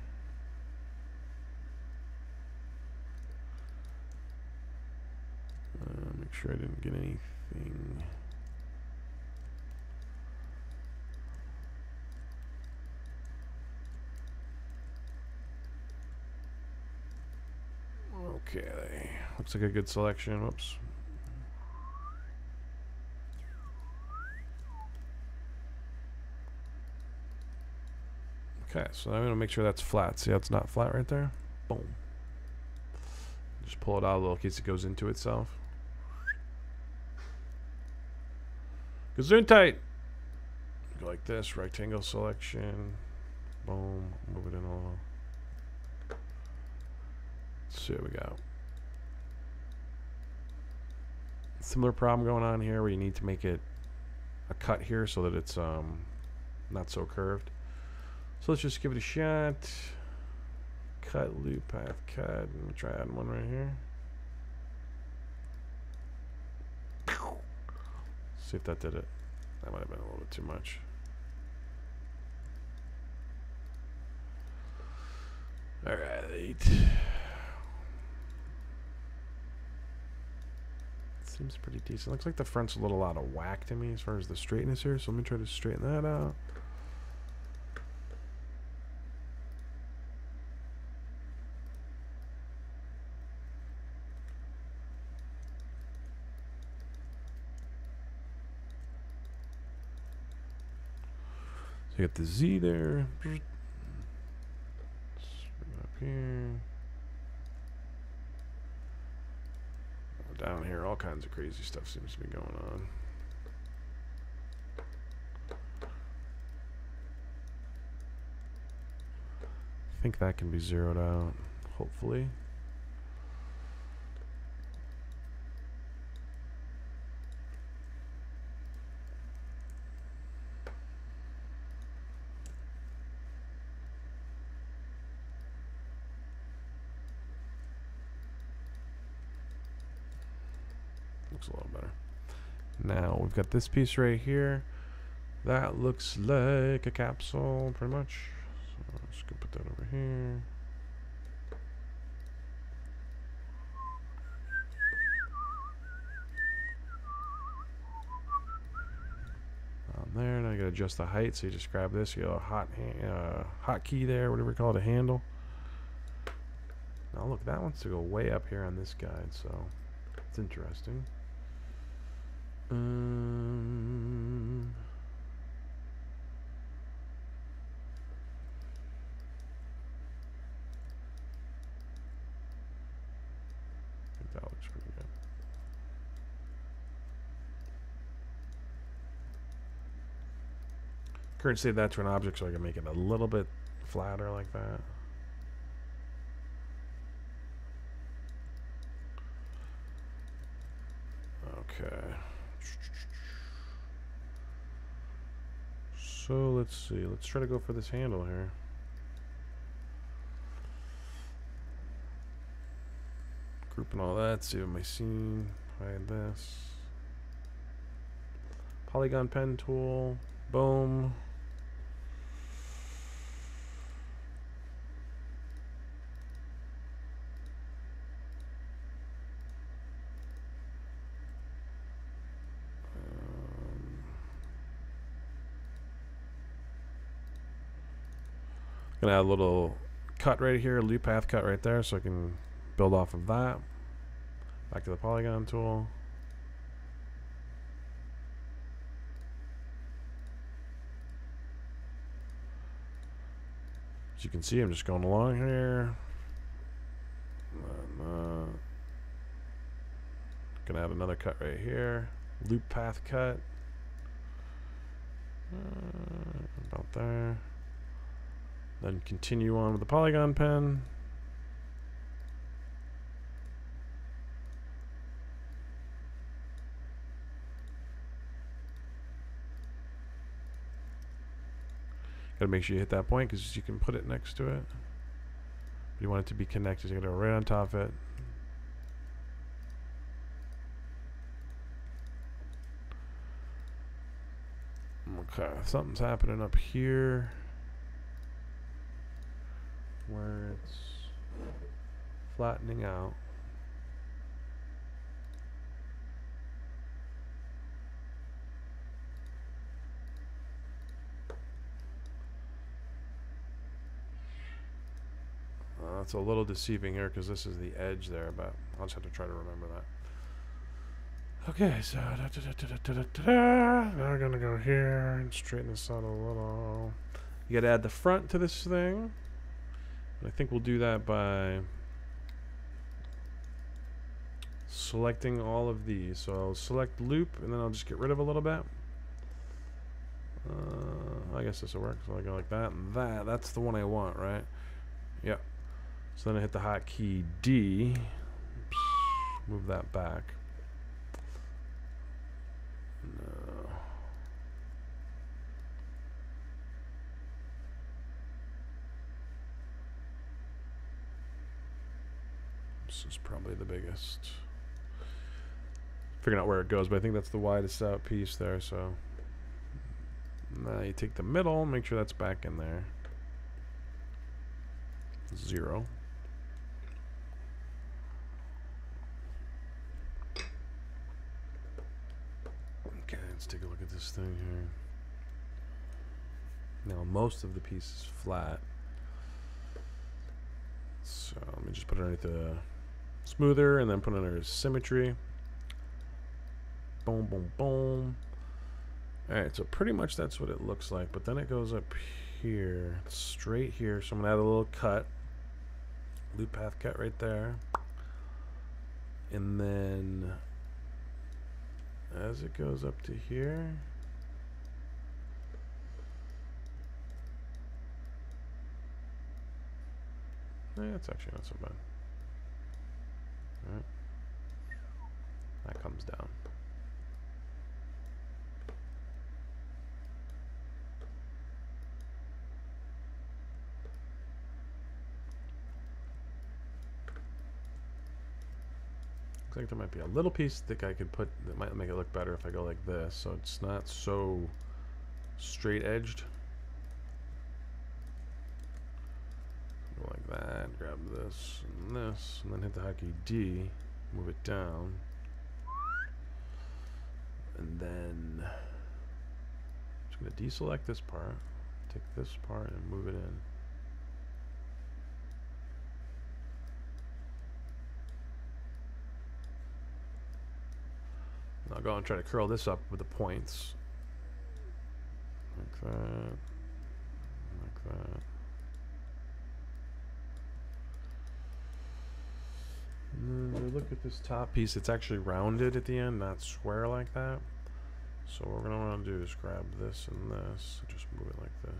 Make sure I didn't get anything. Okay, looks like a good selection. Whoops. Okay, so I'm gonna make sure that's flat. See how it's not flat right there? Boom. Just pull it out a little in case it goes into itself. Gesundheit! Go like this, rectangle selection. Boom, move it in a little. So here we go. Similar problem going on here where you need to make it a cut here so that it's not so curved. So let's just give it a shot. Cut, loop, path, cut. Let me try adding one right here. See if that did it. That might have been a little bit too much. All right. Seems pretty decent. Looks like the front's a little out of whack to me as far as the straightness here, so let me try to straighten that out. So you got the Z there. Let's bring it up here. Down here, all kinds of crazy stuff seems to be going on. I think that can be zeroed out, hopefully. Looks a little better. Now we've got this piece right here. That looks like a capsule, pretty much. So I'm just gonna put that over here. On there, now you gotta adjust the height. So you just grab this, you got a hot key there, whatever you call it, a handle. Now look, that wants to go way up here on this guide, so it's interesting. I think that looks pretty good. Current save that to an object so I can make it a little bit flatter like that. So let's see, let's try to go for this handle here. Group and all that, save my scene, hide this. Polygon pen tool, boom. Gonna add a little cut right here, loop path cut right there, so I can build off of that. Back to the polygon tool. As you can see, I'm just going along here. I'm gonna add another cut right here, loop path cut, about there. Then continue on with the polygon pen. Gotta make sure you hit that point because you can put it next to it. If you want it to be connected, you gotta go right on top of it. Okay, something's happening up here. Where it's flattening out. That's a little deceiving here because this is the edge there, but I'll just have to try to remember that. Okay, so now we're gonna go here and straighten this out a little. You gotta add the front to this thing. I think we'll do that by selecting all of these. So I'll select loop and then I'll just get rid of a little bit. I guess this will work. So I go like that and that. That's the one I want, right? Yep. So then I hit the hotkey D. Oops. Move that back. No. This is probably the biggest. Figuring out where it goes, but I think that's the widest out piece there. So now you take the middle, make sure that's back in there. 0. Okay, let's take a look at this thing here. Now most of the piece is flat. So let me just put it underneath the smoother and then put it under symmetry. Boom, boom, boom. Alright, so pretty much that's what it looks like, but then it goes up here, straight here. So I'm gonna add a little cut, loop path cut right there. And then as it goes up to here, that's actually not so bad. Alright. That comes down. Looks like there might be a little piece that I could put that might make it look better if I go like this, so it's not so straight edged. That, grab this, and then hit the hotkey D, move it down, and then I'm just going to deselect this part, take this part, and move it in. And I'll go and try to curl this up with the points, like that, like that. Look at this top piece. It's actually rounded at the end, not square like that. So what we're going to want to do is grab this and this, just move it like this.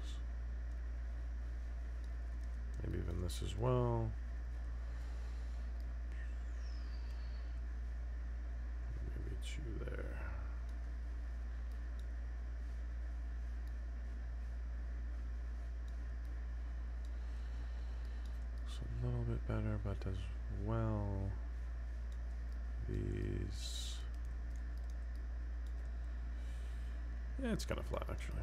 Maybe even this as well. Maybe 2 there. looks a little bit better, but as well, these, yeah, it's kind of flat actually.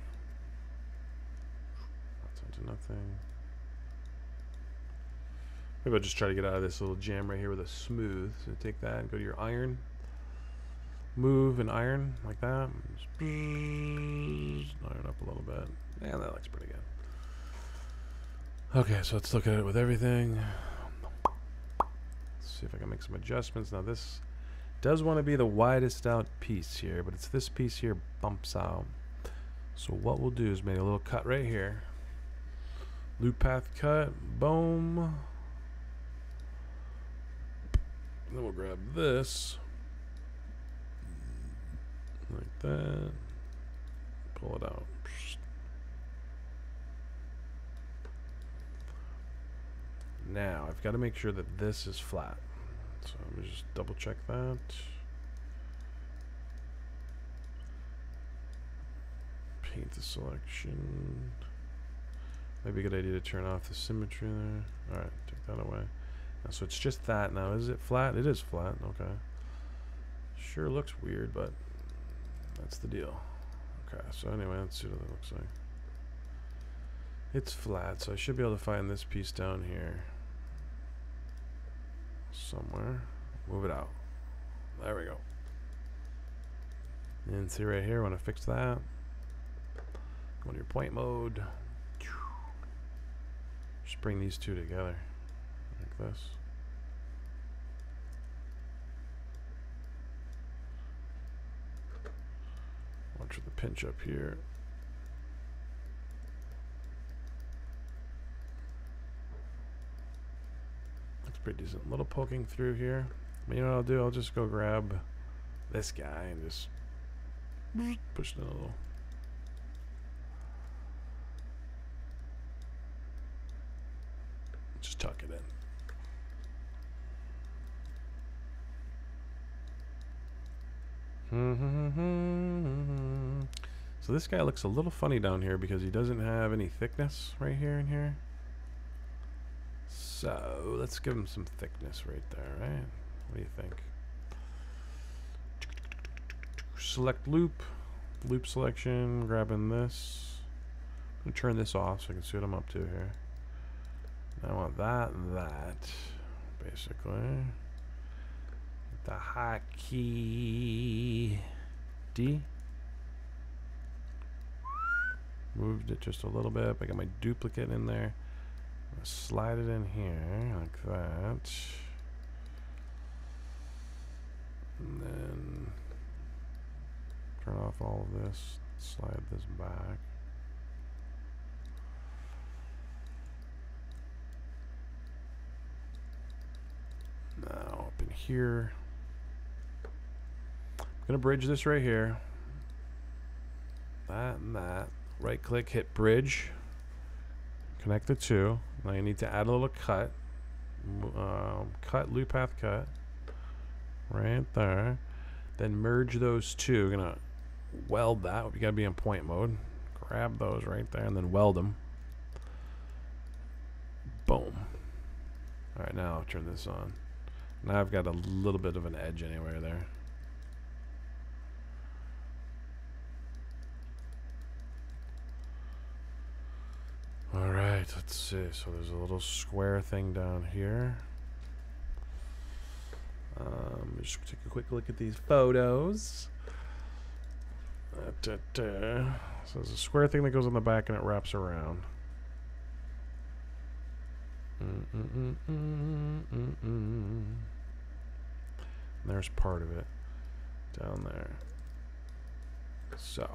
That's into nothing. Maybe I'll just try to get out of this little jam right here with a smooth. So take that and go to your iron. Move and iron like that. Just iron up a little bit. Yeah, that looks pretty good. Okay, so let's look at it with everything. Let's see if I can make some adjustments. Now this does want to be the widest out piece here, but it's this piece here bumps out. So what we'll do is make a little cut right here. Loop path cut, boom. Then we'll grab this like that, pull it out. Now I've got to make sure that this is flat, so let me just double check that. Paint the selection. Maybe a good idea to turn off the symmetry there. All right, take that away. So it's just that now. Is it flat? It is flat. Okay. Sure looks weird, but that's the deal. Okay. So anyway, let's see what that looks like. It's flat, so I should be able to find this piece down here somewhere. Move it out. There we go. And see right here, I want to fix that. Go to your point mode. Just bring these two together. Like this. Watch the pinch up here. Looks pretty decent. A little poking through here. But you know what I'll do? I'll just go grab this guy and just push it a little. Just tuck it in. So this guy looks a little funny down here because he doesn't have any thickness right here and here. So let's give him some thickness right there, right? What do you think? Select loop, loop selection, grabbing this. I'm gonna turn this off so I can see what I'm up to here. I want that and that, basically. The hotkey D. Moved it just a little bit. I got my duplicate in there. Slide it in here like that. And then turn off all of this. Slide this back. Now up in here. Gonna bridge this right here, that and that. Right click, hit bridge, connect the two. Now you need to add a little cut, cut loop path cut right there, then merge those two. We're gonna weld that. You gotta be in point mode, grab those right there and then weld them. Boom. Alright, now I'll turn this on. Now I've got a little bit of an edge anywhere there. Alright, let's see. So there's a little square thing down here. Just take a quick look at these photos. So there's a square thing that goes on the back and it wraps around. There's part of it down there. So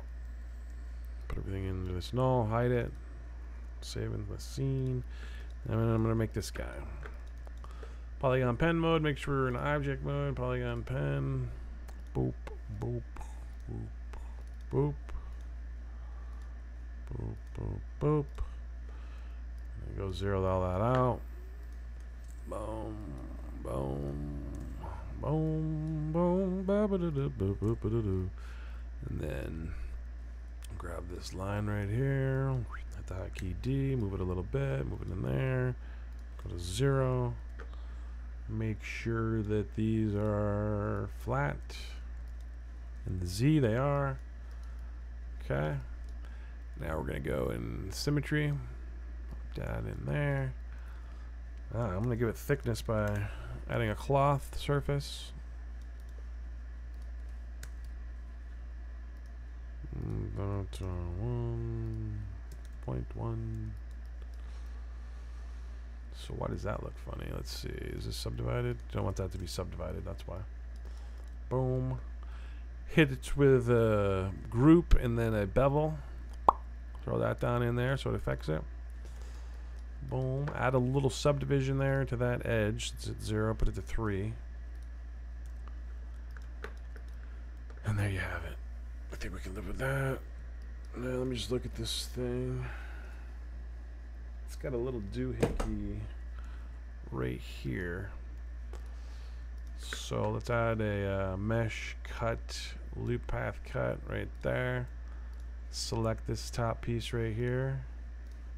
put everything into this null, hide it. Saving the scene. And then I'm gonna make this guy. Polygon pen mode, make sure we're in object mode, polygon pen. Boop, boop, boop, boop. Boop, boop, boop. And go zero all that out. Boom, boom, boom, boom, ba-ba-da-da-ba-ba-da-da. And then grab this line right here. Hit the hotkey D, move it a little bit, move it in there, Go to 0. Make sure that these are flat. And the Z they are. Okay. Now we're going to go in symmetry. Pop that in there. I'm going to give it thickness by adding a cloth surface. About 1.1. So why does that look funny? Let's see. Is this subdivided? Don't want that to be subdivided. That's why. Boom. Hit it with a group and then a bevel. Throw that down in there so it affects it. Boom. Add a little subdivision there to that edge. It's at 0. Put it to 3. And there you have it. I think we can live with that. Now let me just look at this thing. It's got a little doohickey right here. So let's add a mesh cut, loop path cut right there. Select this top piece right here.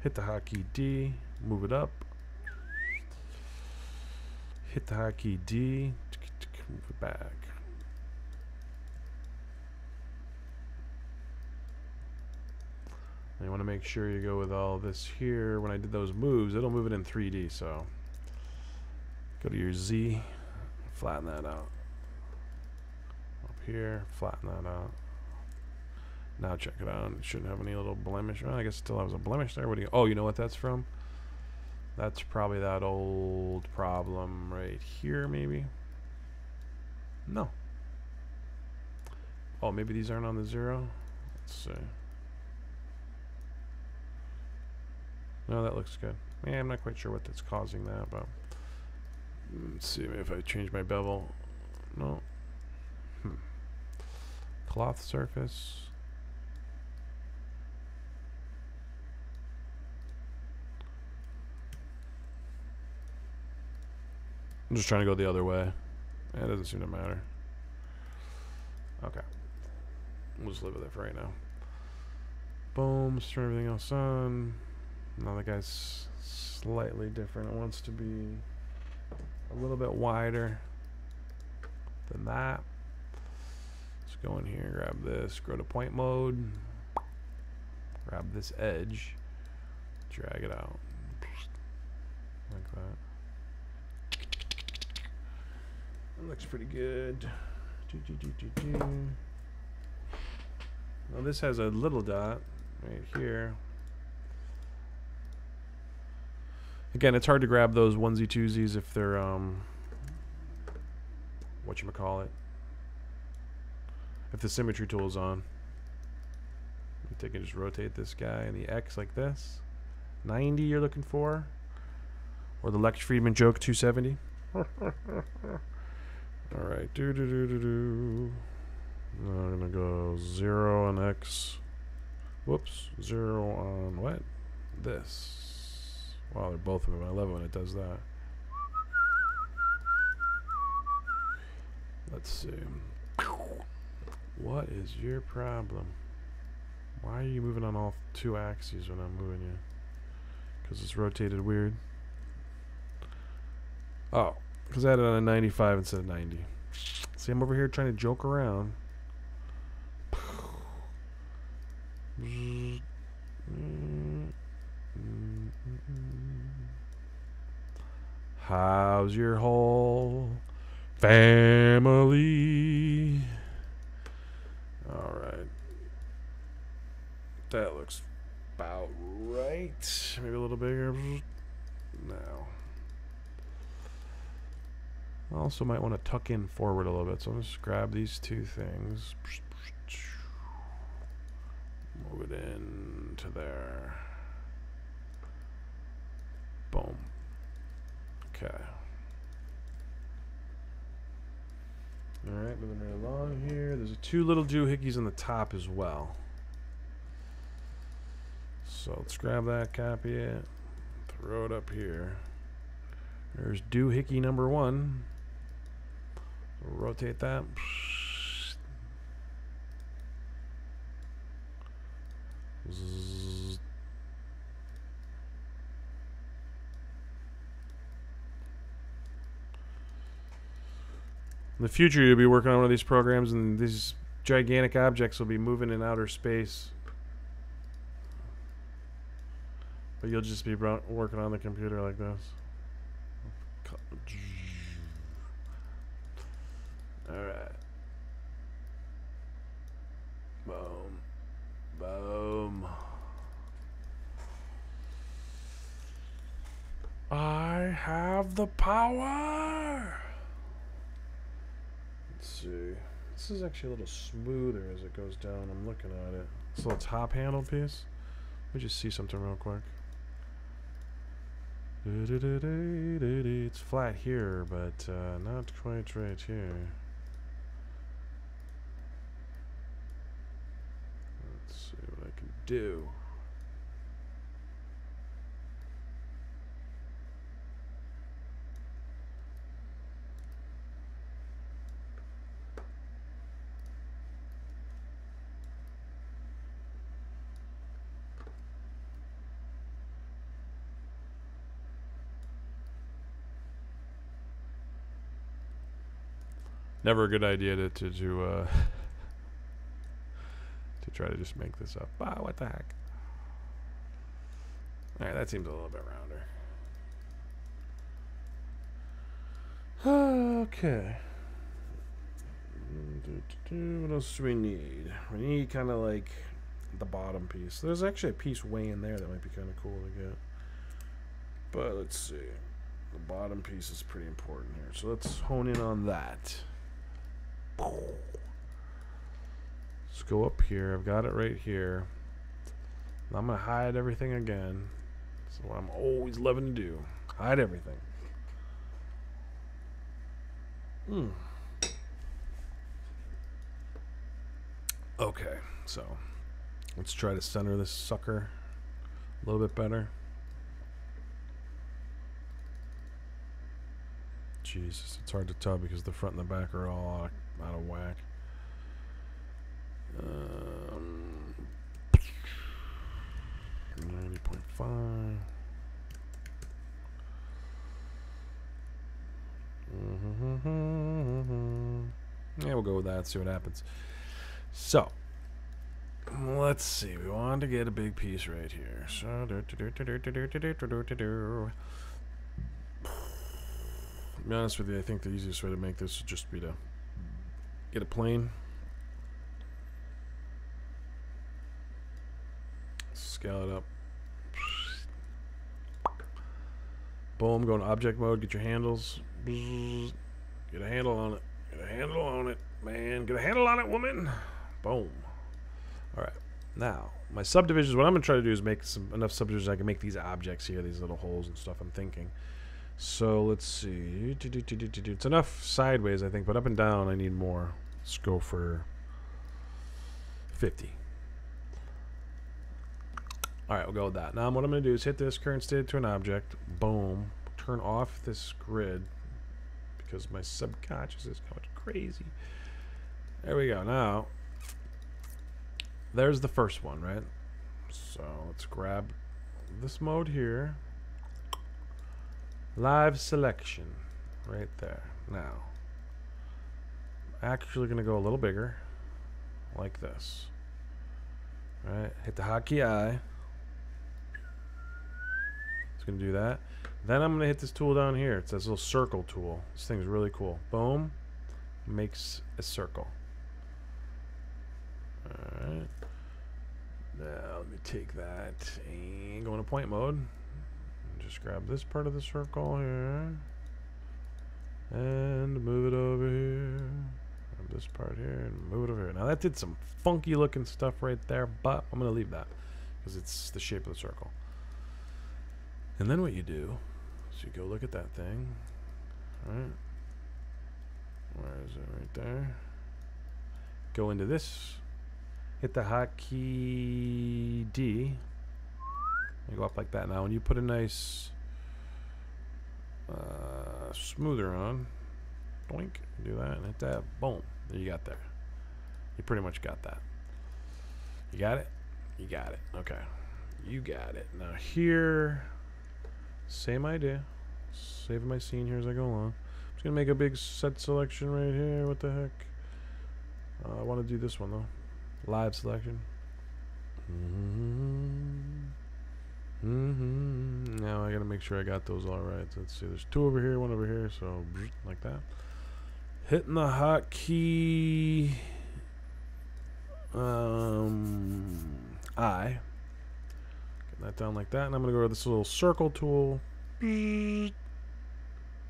Hit the hotkey D, move it up. Hit the hotkey D, move it back. And you want to make sure you go with all this here. When I did those moves, it'll move it in 3D. So go to your Z, flatten that out. Up here, flatten that out. Now check it out. It shouldn't have any little blemish. Well, I guess it still has a blemish there. What do you? Oh, you know what that's from? That's probably that old problem right here, maybe. No. Oh, maybe these aren't on the 0. Let's see. No, that looks good. Yeah, I'm not quite sure what that's causing that, but let's see if I change my bevel. No. Cloth surface. I'm just trying to go the other way. It doesn't seem to matter. Okay. We'll just live with it for right now. Boom. Turn everything else on. Now that guy's slightly different. It wants to be a little bit wider than that. Let's go in here, grab this, go to point mode, grab this edge, drag it out like that. That looks pretty good. Now this has a little dot right here. Again, it's hard to grab those onesie twosies if they're whatchamacallit. If the symmetry tool is on. I think I can just rotate this guy and the X like this. 90 you're looking for. Or the Lex Friedman joke 270. Alright, Now I'm gonna go 0 on X. Whoops. 0 on what? This. Wow, they're both of them. I love it when it does that. Let's see. What is your problem? Why are you moving on all 2 axes when I'm moving you? Because it's rotated weird. Oh, because I had it on a 95 instead of 90. See, I'm over here trying to joke around. How's your whole family? Alright. That looks about right. Maybe a little bigger. No. I also might want to tuck in forward a little bit. So I'm just grab these 2 things. Move it into there. Boom. Okay. Alright, moving right along here. There's 2 little doohickeys on the top as well. So let's grab that, copy it, throw it up here. There's doohickey number 1. Rotate that. Zzz. In the future, you'll be working on one of these programs, and these gigantic objects will be moving in outer space. But you'll just be working on the computer like this. Alright. Boom. Boom. I have the power! Let's see. This is actually a little smoother as it goes down. I'm looking at it. This little top handle piece. Let me just see something real quick. It's flat here, but not quite right here. Let's see what I can do. Never a good idea to try to just make this up. Ah, what the heck? All right, that seems a little bit rounder. Okay. What else do we need? We need kind of like the bottom piece. There's actually a piece way in there that might be kind of cool to get. But let's see. The bottom piece is pretty important here, so let's hone in on that. Let's go up here. I've got it right here. And I'm going to hide everything again. That's what I'm always loving to do. Hide everything. Okay, so let's try to center this sucker a little bit better. Jesus, it's hard to tell because the front and the back are all out of whack. $90.5. Yeah, we'll go with that. See what happens. So, let's see. We want to get a big piece right here. So, to be honest with you, I think the easiest way to make this would just be to get a plane, scale it up, boom, go into object mode, get your handles, get a handle on it, get a handle on it, man, get a handle on it, woman, boom. Alright, now my subdivisions, what I'm going to try to do is make enough subdivisions I can make these objects here, these little holes and stuff, I'm thinking. So let's see. It's enough sideways, I think, but up and down I need more. Let's go for 50. Alright, we'll go with that. Now what I'm going to do is hit this current state to an object. Boom. Turn off this grid because my subconscious is going crazy. There we go. Now, there's the first one, right? So let's grab this mode here. Live selection right there. Now I'm actually gonna go a little bigger like this. All right, hit the hotkey I. It's gonna do that. Then I'm gonna hit this tool down here. It's this little circle tool. This thing's really cool. Boom, makes a circle. All right, now let me take that and go into point mode. Just grab this part of the circle here and move it over here. Grab this part here and move it over here. Now that did some funky looking stuff right there, but I'm going to leave that because it's the shape of the circle. And then what you do is you go look at that thing. All right. Where is it? Right there. Go into this. Hit the hotkey D. You go up like that now, and you put a nice smoother on. Doink. Do that and hit that. Boom. There you got there. You pretty much got that. You got it? You got it. Okay. You got it. Now here, same idea. Saving my scene here as I go along. I'm It's gonna make a big set selection right here. What the heck? I want to do this one though. Live selection. Now I gotta make sure I got those all right. Let's see. There's two over here, one over here. So like that. Hitting the hot key. Getting that down like that, and I'm gonna go to this little circle tool.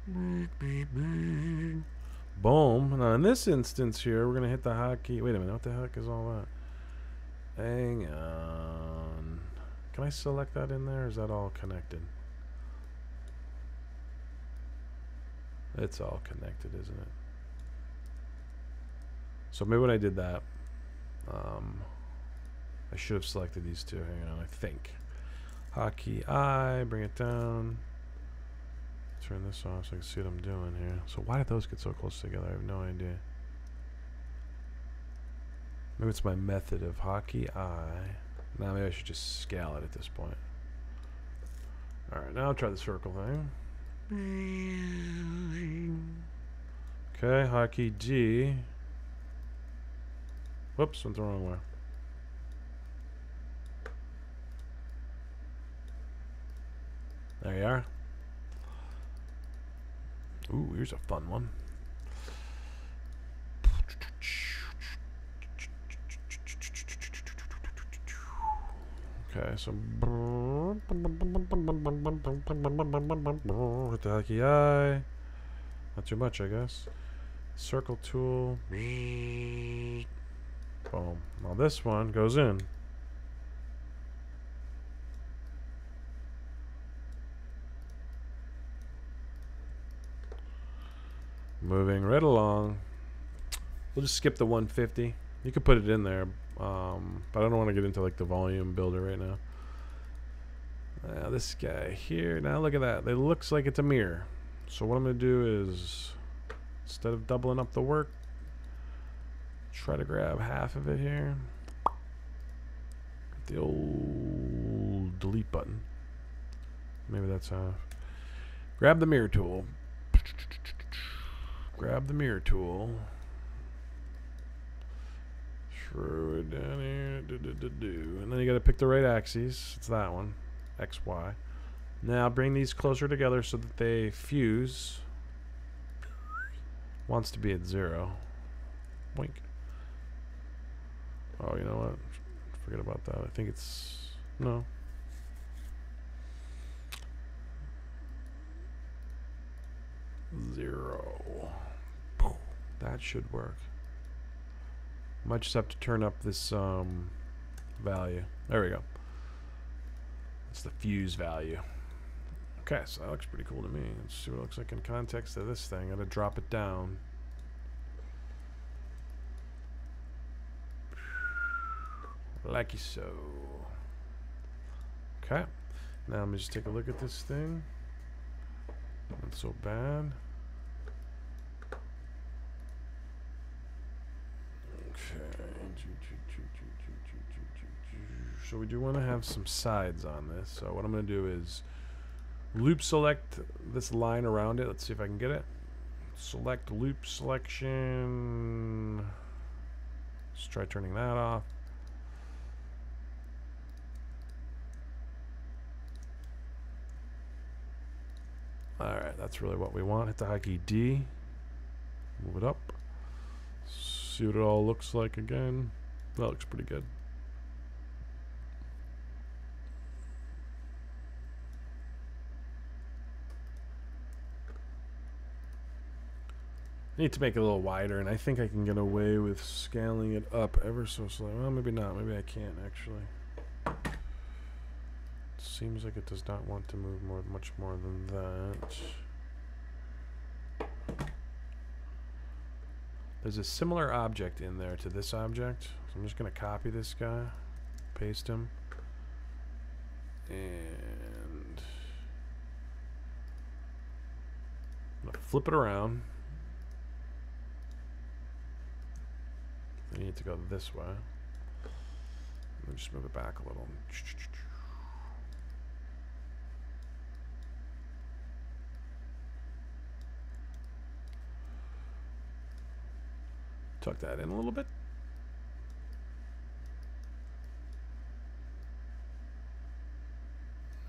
Boom. Now in this instance here, we're gonna hit the hot key. Wait a minute, what the heck is all that? Hang on. Can I select that in there? Or is that all connected? It's all connected, isn't it? So maybe when I did that, I should have selected these two. Hang on, I think. Hotkey I, bring it down. Turn this off so I can see what I'm doing here. So why did those get so close together? I have no idea. Maybe it's my method of hotkey I. Now maybe I should just scale it at this point. Alright, now I'll try the circle thing. Okay, hotkey G. Whoops, went the wrong way. There you are. Ooh, here's a fun one. Okay, so hit the hockey eye. Not too much, I guess. Circle tool. Boom. Now this one goes in. Moving right along. We'll just skip the 150. You could put it in there, but I don't want to get into like the volume builder right now. This guy here. Now look at that. It looks like it's a mirror. So what I'm going to do is, instead of doubling up the work, try to grab half of it here. The old delete button. Maybe that's half. Grab the mirror tool. Grab the mirror tool. Throw it down here. And then you got to pick the right axes. It's that one. X, Y. Now bring these closer together so that they fuse. Wants to be at 0. Wink. Oh, you know what? Forget about that. I think it's... No. Zero. That should work. Might just have to turn up this value. There we go. It's the fuse value. Okay, so that looks pretty cool to me. Let's see what it looks like in context of this thing. I'm gonna drop it down. Likey so. Okay. Now let me just take a look at this thing. Not so bad. Okay. So we do want to have some sides on this. So what I'm going to do is loop select this line around it. Let's see if I can get it. Select loop selection. Let's try turning that off. Alright, that's really what we want. Hit the hotkey D. Move it up. See what it all looks like again. That looks pretty good. I need to make it a little wider, and I think I can get away with scaling it up ever so slightly. Well, maybe not. Maybe I can't, actually. Seems like it does not want to move much more than that. There's a similar object in there to this object, so I'm just going to copy this guy, paste him, and I'm going to flip it around. I need to go this way. Let me just move it back a little. tuck that in a little bit.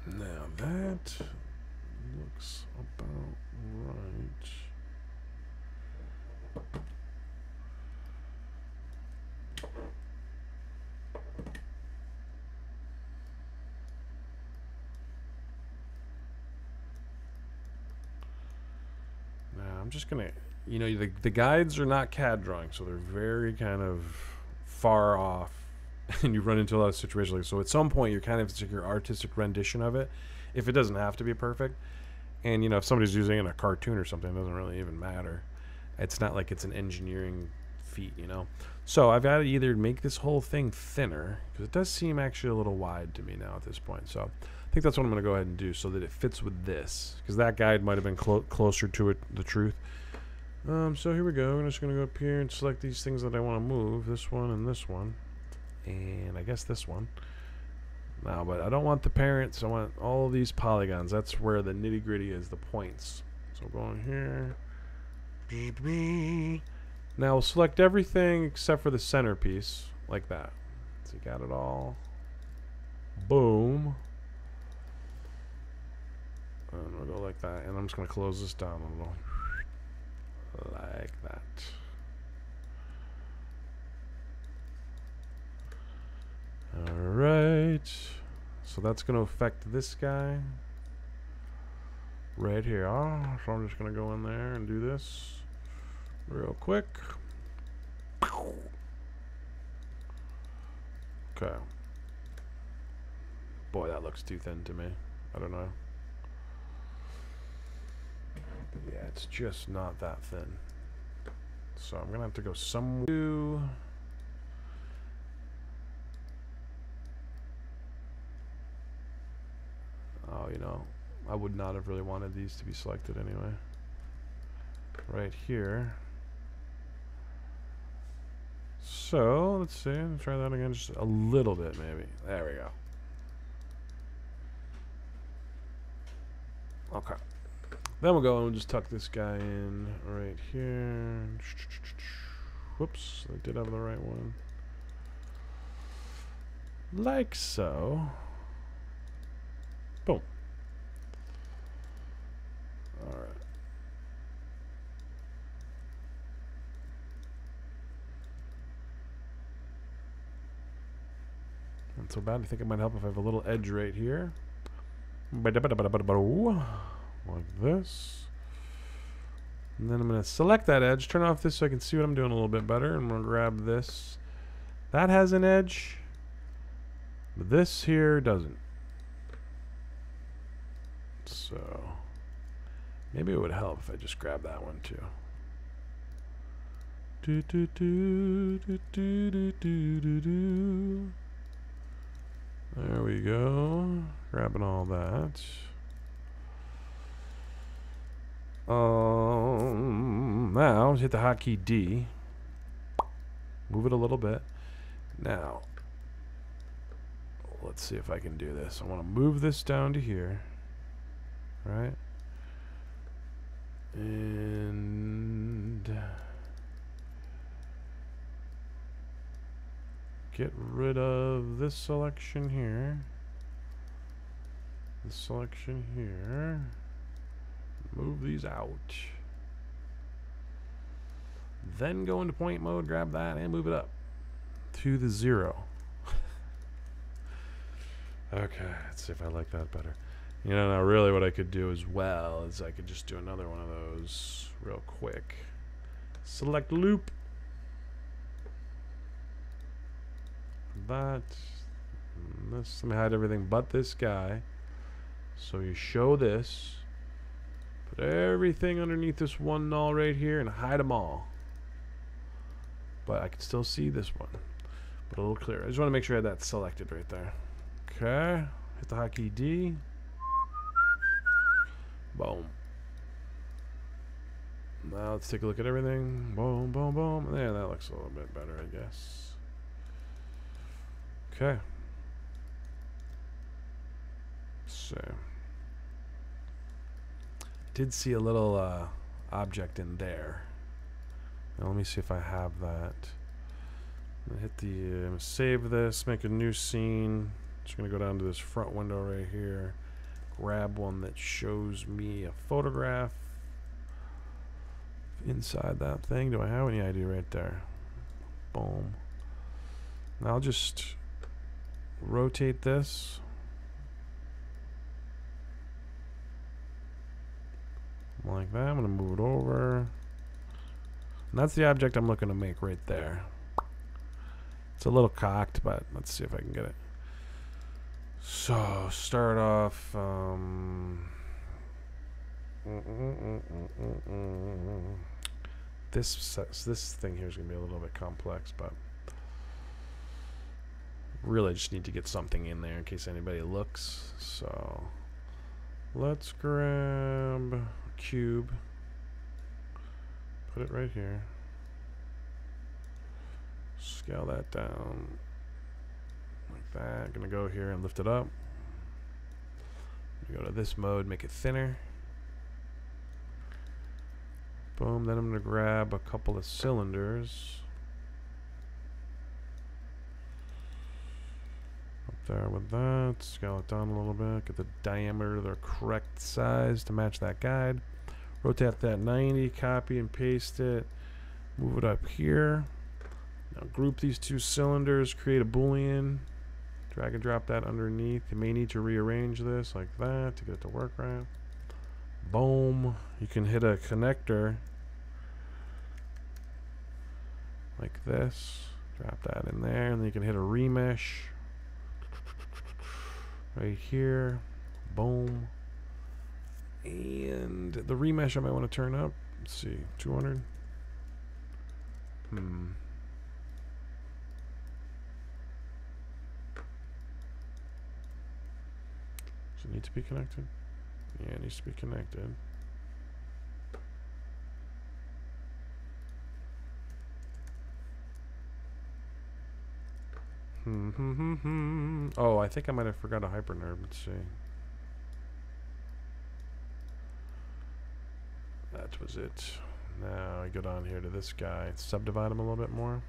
Now that looks about right. Now I'm just gonna, you know, the guides are not CAD drawings, so they're very kind of far off, and you run into a lot of situations. Like, so at some point, you're kind of like your artistic rendition of it, if it doesn't have to be perfect. And you know, if somebody's using it in a cartoon or something, it doesn't really even matter. It's not like it's an engineering feat, you know. So I've got to either make this whole thing thinner, because it does seem actually a little wide to me now at this point. So I think that's what I'm going to go ahead and do, so that it fits with this, because that guide might have been closer to it, the truth. So here we go. I'm just going to go up here and select these things that I want to move. This one, and I guess this one. No, but I don't want the parents. I want all these polygons. That's where the nitty-gritty is, the points. So going here. Now we'll select everything except for the centerpiece, like that. So you got it all. Boom. And we'll go like that. And I'm just going to close this down a little. Like that. Alright. So that's going to affect this guy right here. So I'm just going to go in there and do this real quick. Okay. Boy, that looks too thin to me. I don't know. Yeah, it's just not that thin. So I'm going to have to go somewhere. Oh, you know, I would not have really wanted these to be selected anyway. Right here. So, let's see. Try that again just a little bit, maybe. There we go. Okay. Then we'll go and just tuck this guy in right here. Whoops, I did have the right one. Like so. Boom. All right. Not so bad. I think it might help if I have a little edge right here. Like this, and then I'm going to select that edge, turn off this so I can see what I'm doing a little bit better, and we'll grab this. That has an edge, but this here doesn't. So maybe it would help if I just grab that one too. There we go, grabbing all that. Now hit the hotkey D, move it a little bit. Now let's see if I can do this. I want to move this down to here, right? And get rid of this selection here, this selection here. Move these out. Then go into point mode, grab that, and move it up to the 0. Okay, let's see if I like that better. You know, now really what I could do as well is I could just do another one of those real quick. Select loop. That. This. Let me hide everything but this guy. So you show this. Put everything underneath this one null right here and hide them all. But I can still see this one, but a little clearer. I just want to make sure I had that selected right there. Okay, hit the hotkey D. Boom. Now let's take a look at everything. Boom, boom, boom. There, that looks a little bit better, I guess. Okay. So. Did see a little object in there. Now let me see if I have that. Hit the save this, make a new scene. Just gonna go down to this front window right here, grab one that shows me a photograph inside that thing. Do I have any idea right there? Boom. Now I'll just rotate this. Like that. I'm gonna move it over. And that's the object I'm looking to make right there. It's a little cocked, but let's see if I can get it. So start off. This thing here is gonna be a little bit complex, but really I just need to get something in there in case anybody looks. So let's grab a cube, put it right here, scale that down like that. I'm gonna go here and lift it up. Go to this mode, make it thinner. Boom. Then I'm gonna grab a couple of cylinders up there with that, scale it down a little bit, get the diameter, the correct size to match that guide, rotate that 90, copy and paste it, move it up here. Now group these two cylinders, create a Boolean, drag and drop that underneath. You may need to rearrange this like that to get it to work right. Boom. You can hit a connector like this, drop that in there, and then you can hit a remesh right here. Boom. And the remesh I might want to turn up. Let's see, 200. Does it need to be connected? Yeah, it needs to be connected. Oh, I think I might have forgot a hypernerve. Let's see. That was it. Now I go down here to this guy, subdivide him a little bit more.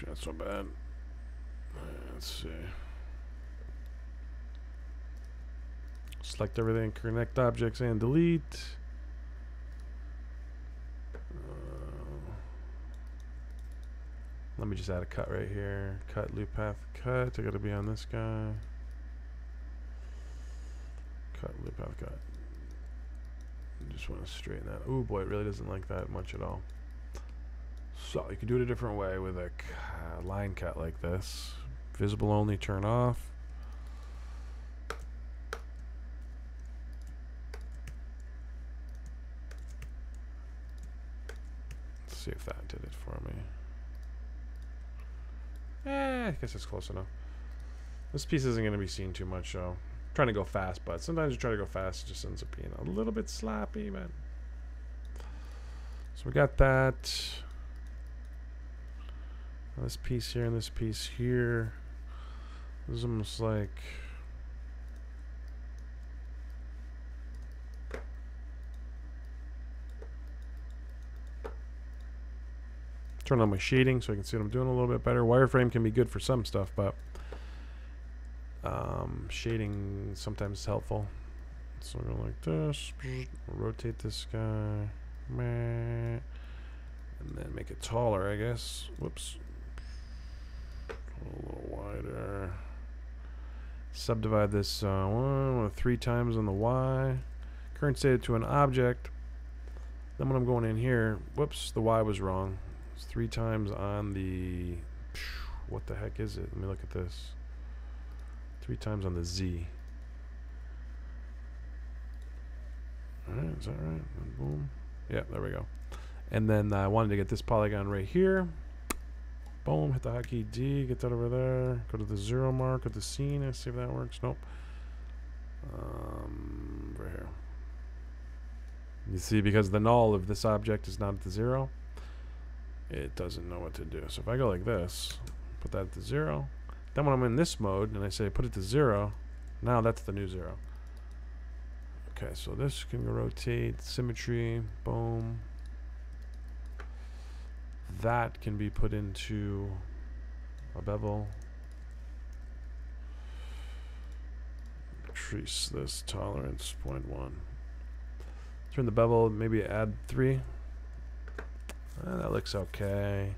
Actually, that's not bad. Let's see. Select everything, connect objects, and delete. Let me just add a cut right here. Cut, loop path, cut. I gotta be on this guy. Cut, loop path, cut. I just want to straighten that. Oh boy, it really doesn't like that much at all. So you can do it a different way with a line cut like this. Visible only, turn off. Let's see if that did it for me. Eh, I guess it's close enough. This piece isn't going to be seen too much, so I'm trying to go fast, but sometimes you try to go fast, it just ends up being a little bit sloppy, man. So we got that. This piece here and this piece here. This is almost like turn on my shading so I can see what I'm doing a little bit better. Wireframe can be good for some stuff, but shading sometimes is helpful. So we're going like this. Rotate this guy. And then make it taller, I guess. Whoops. A little wider. Subdivide this one three times on the Y. Current state to an object. Then when I'm going in here, whoops, the Y was wrong. It's three times on the, what the heck is it? Let me look at this. Three times on the Z. Alright, is that right? And boom. Yeah, there we go. And then I wanted to get this polygon right here. Boom, hit the hotkey D, get that over there. Go to the zero mark of the scene. Let's see if that works. Nope. Right here. You see, because the null of this object is not at the zero, it doesn't know what to do. So if I go like this, put that to 0, then when I'm in this mode and I say put it to 0, now that's the new 0. Okay, so this can rotate, symmetry, boom. That can be put into a bevel. Increase this tolerance 0.1. Turn the bevel, maybe add 3. That looks okay.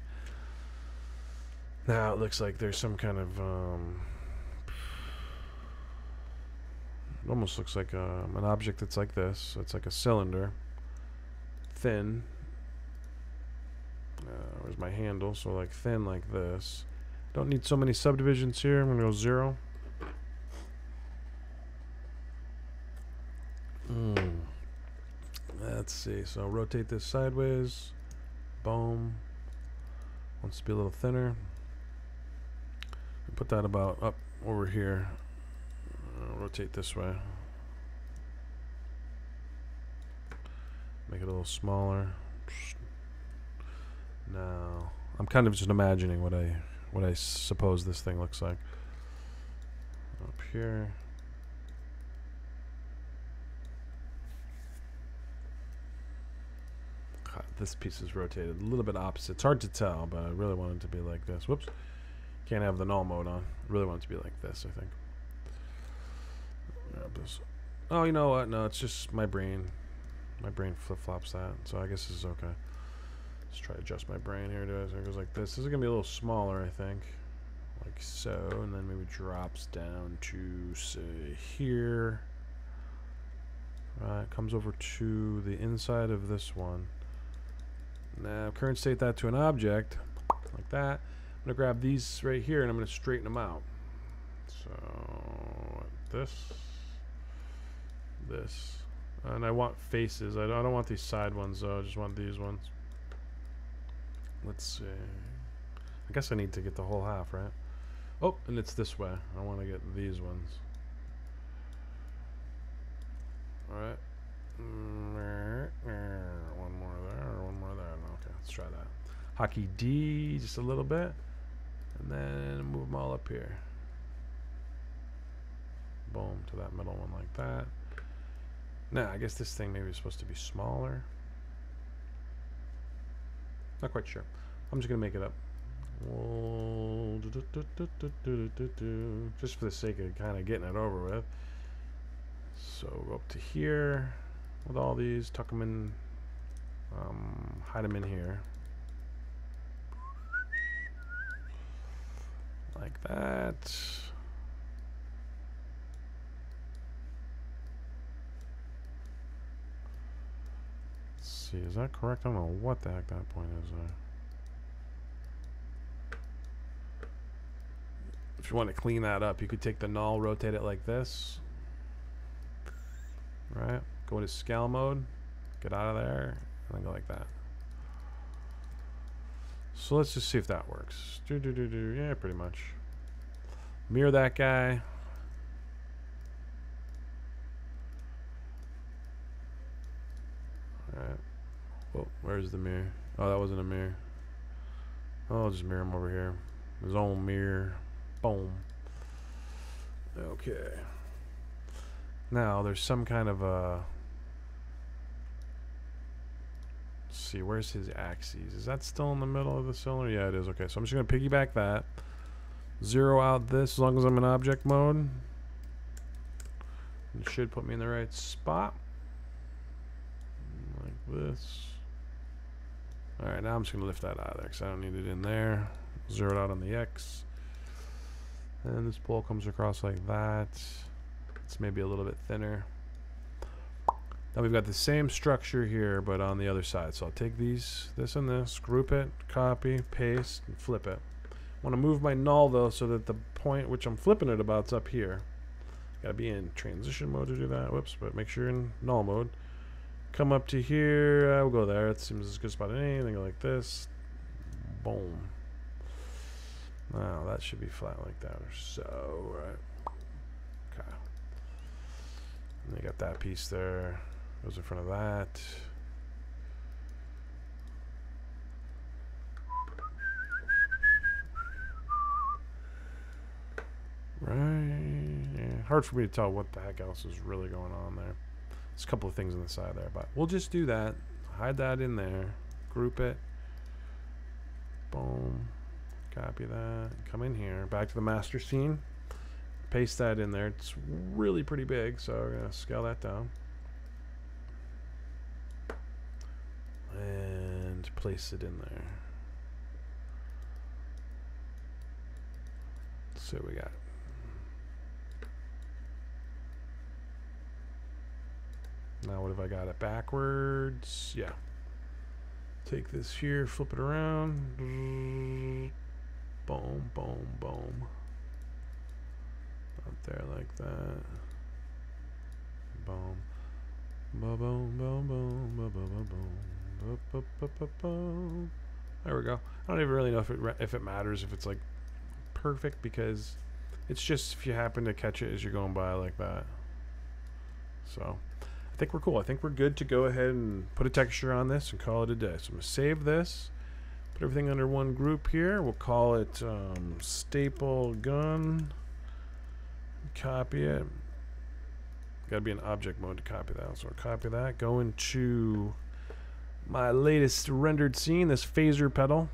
Now it looks like there's some kind of it almost looks like an object that's like this. So it's like a cylinder, thin. Where's my handle? So like thin like this. Don't need so many subdivisions here. I'm gonna go 0. Let's see. So rotate this sideways. Boom. Wants to be a little thinner. Put that about up over here. Rotate this way. Make it a little smaller. Now I'm kind of just imagining what I suppose this thing looks like. Up here. God, this piece is rotated a little bit opposite. It's hard to tell, but I really want it to be like this. Whoops. Can't have the null mode on. I really want it to be like this, I think. Grab this. Oh, you know what? No, it's just my brain. My brain flip-flops that, so I guess this is okay. Let's try to adjust my brain here to it. So it goes like this. This is going to be a little smaller, I think. Like so, and then maybe drops down to, say, here. Right, comes over to the inside of this one. Now, current state that to an object, like that. I'm going to grab these right here, and I'm going to straighten them out. So, this. And I want faces. I don't want these side ones, though. I just want these ones. Let's see. I guess I need to get the whole half, right? Oh, and it's this way. I want to get these ones. Alright. One more there, or one more there. Okay, let's try that. Hockey D, just a little bit. And then move them all up here. Boom, to that middle one like that. Now, I guess this thing maybe is supposed to be smaller. Not quite sure. I'm just going to make it up. Whoa, just for the sake of kind of getting it over with. So go up to here with all these, tuck them in, hide them in here. Like that. Is that correct? I don't know what the heck that point is there. If you want to clean that up, you could take the null, rotate it like this. Right? Go into scale mode, get out of there, and then go like that. So let's just see if that works. Yeah, pretty much. Mirror that guy. Alright. Oh, where's the mirror? Oh, that wasn't a mirror. Oh, I'll just mirror him over here. His own mirror. Boom. Okay. Now, there's some kind of a... Let's see, where's his axes? Is that still in the middle of the cylinder? Yeah, it is. Okay, so I'm just going to piggyback that. Zero out this as long as I'm in object mode. It should put me in the right spot. Like this. Alright, now I'm just going to lift that out of there because I don't need it in there. Zero it out on the X. And this pole comes across like that. It's maybe a little bit thinner. Now we've got the same structure here, but on the other side. So I'll take these, this and this, group it, copy, paste, and flip it. I want to move my null, though, so that the point which I'm flipping it about is up here. Got to be in transition mode to do that. Whoops, but make sure you're in null mode. Come up to here, I will go there. It seems as good spot as anything like this. Boom. Now that should be flat like that or so, right? Okay. And you got that piece there. Goes in front of that. hard for me to tell what the heck else is really going on there. There's a couple of things on the side there, but we'll just do that. Hide that in there. Group it. Boom. Copy that. Come in here. Back to the master scene. Paste that in there. It's really pretty big, so we're going to scale that down. And place it in there. Let's see what we got. Now what if I got it backwards? Yeah. Take this here, flip it around. Boom, boom, boom. Up there like that. Boom. Boom, boom, boom, boom, boom, boom, boom, boom, boom, boom. There we go. I don't even really know if it matters if it's like perfect, because it's just if you happen to catch it as you're going by like that. So I think we're cool. I think we're good to go ahead and put a texture on this and call it a day. So I'm going to save this, put everything under one group here. We'll call it staple gun. Copy it. Got to be in object mode to copy that. So I'll copy that. Go into my latest rendered scene, this phaser pedal.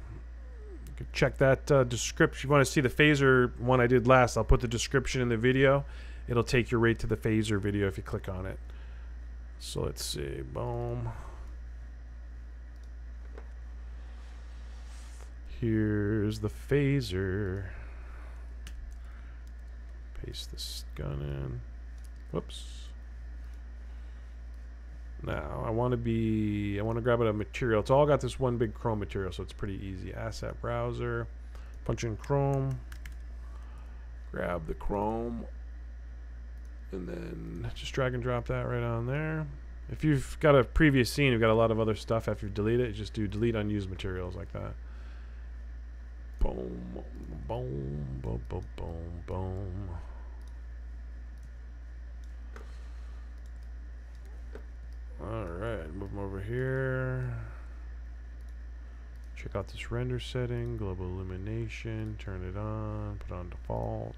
You can check that description. If you want to see the phaser one I did last, I'll put the description in the video. It'll take you right to the phaser video if you click on it. So let's see, boom. Here's the phaser. Paste this gun in. Whoops. Now I want to grab out a material. It's all got this one big Chrome material, so it's pretty easy. Asset browser, punch in Chrome, grab the Chrome. And then just drag and drop that right on there. If you've got a previous scene, you've got a lot of other stuff. After you delete it, you just do delete unused materials like that. Boom, boom, boom, boom, boom, boom. All right, move them over here. Check out this render setting, global illumination, turn it on, put on default.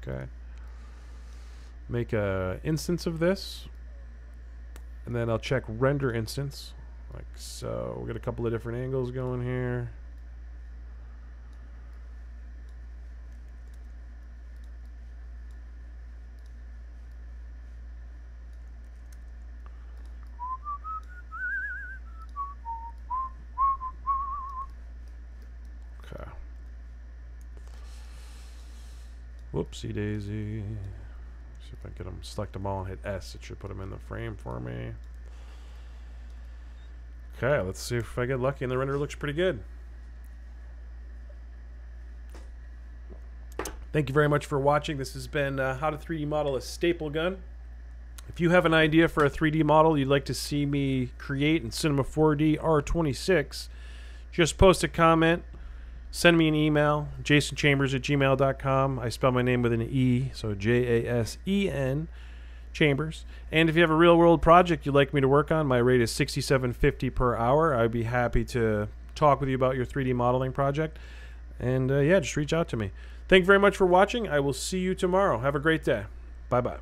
Okay. Make a instance of this, and then I'll check render instance like so. We got a couple of different angles going here. Okay. Whoopsie daisy. If I get them, select them all and hit S, it should put them in the frame for me. Okay, let's see if I get lucky, and the render looks pretty good. Thank you very much for watching. This has been how to 3D model a staple gun. If you have an idea for a 3D model you'd like to see me create in Cinema 4D R26, just post a comment. Send me an email, jasenchambers@gmail.com. I spell my name with an E, so J-A-S-E-N, Chambers. And if you have a real-world project you'd like me to work on, my rate is $67.50 per hour. I'd be happy to talk with you about your 3D modeling project. And yeah, just reach out to me. Thank you very much for watching. I will see you tomorrow. Have a great day. Bye-bye.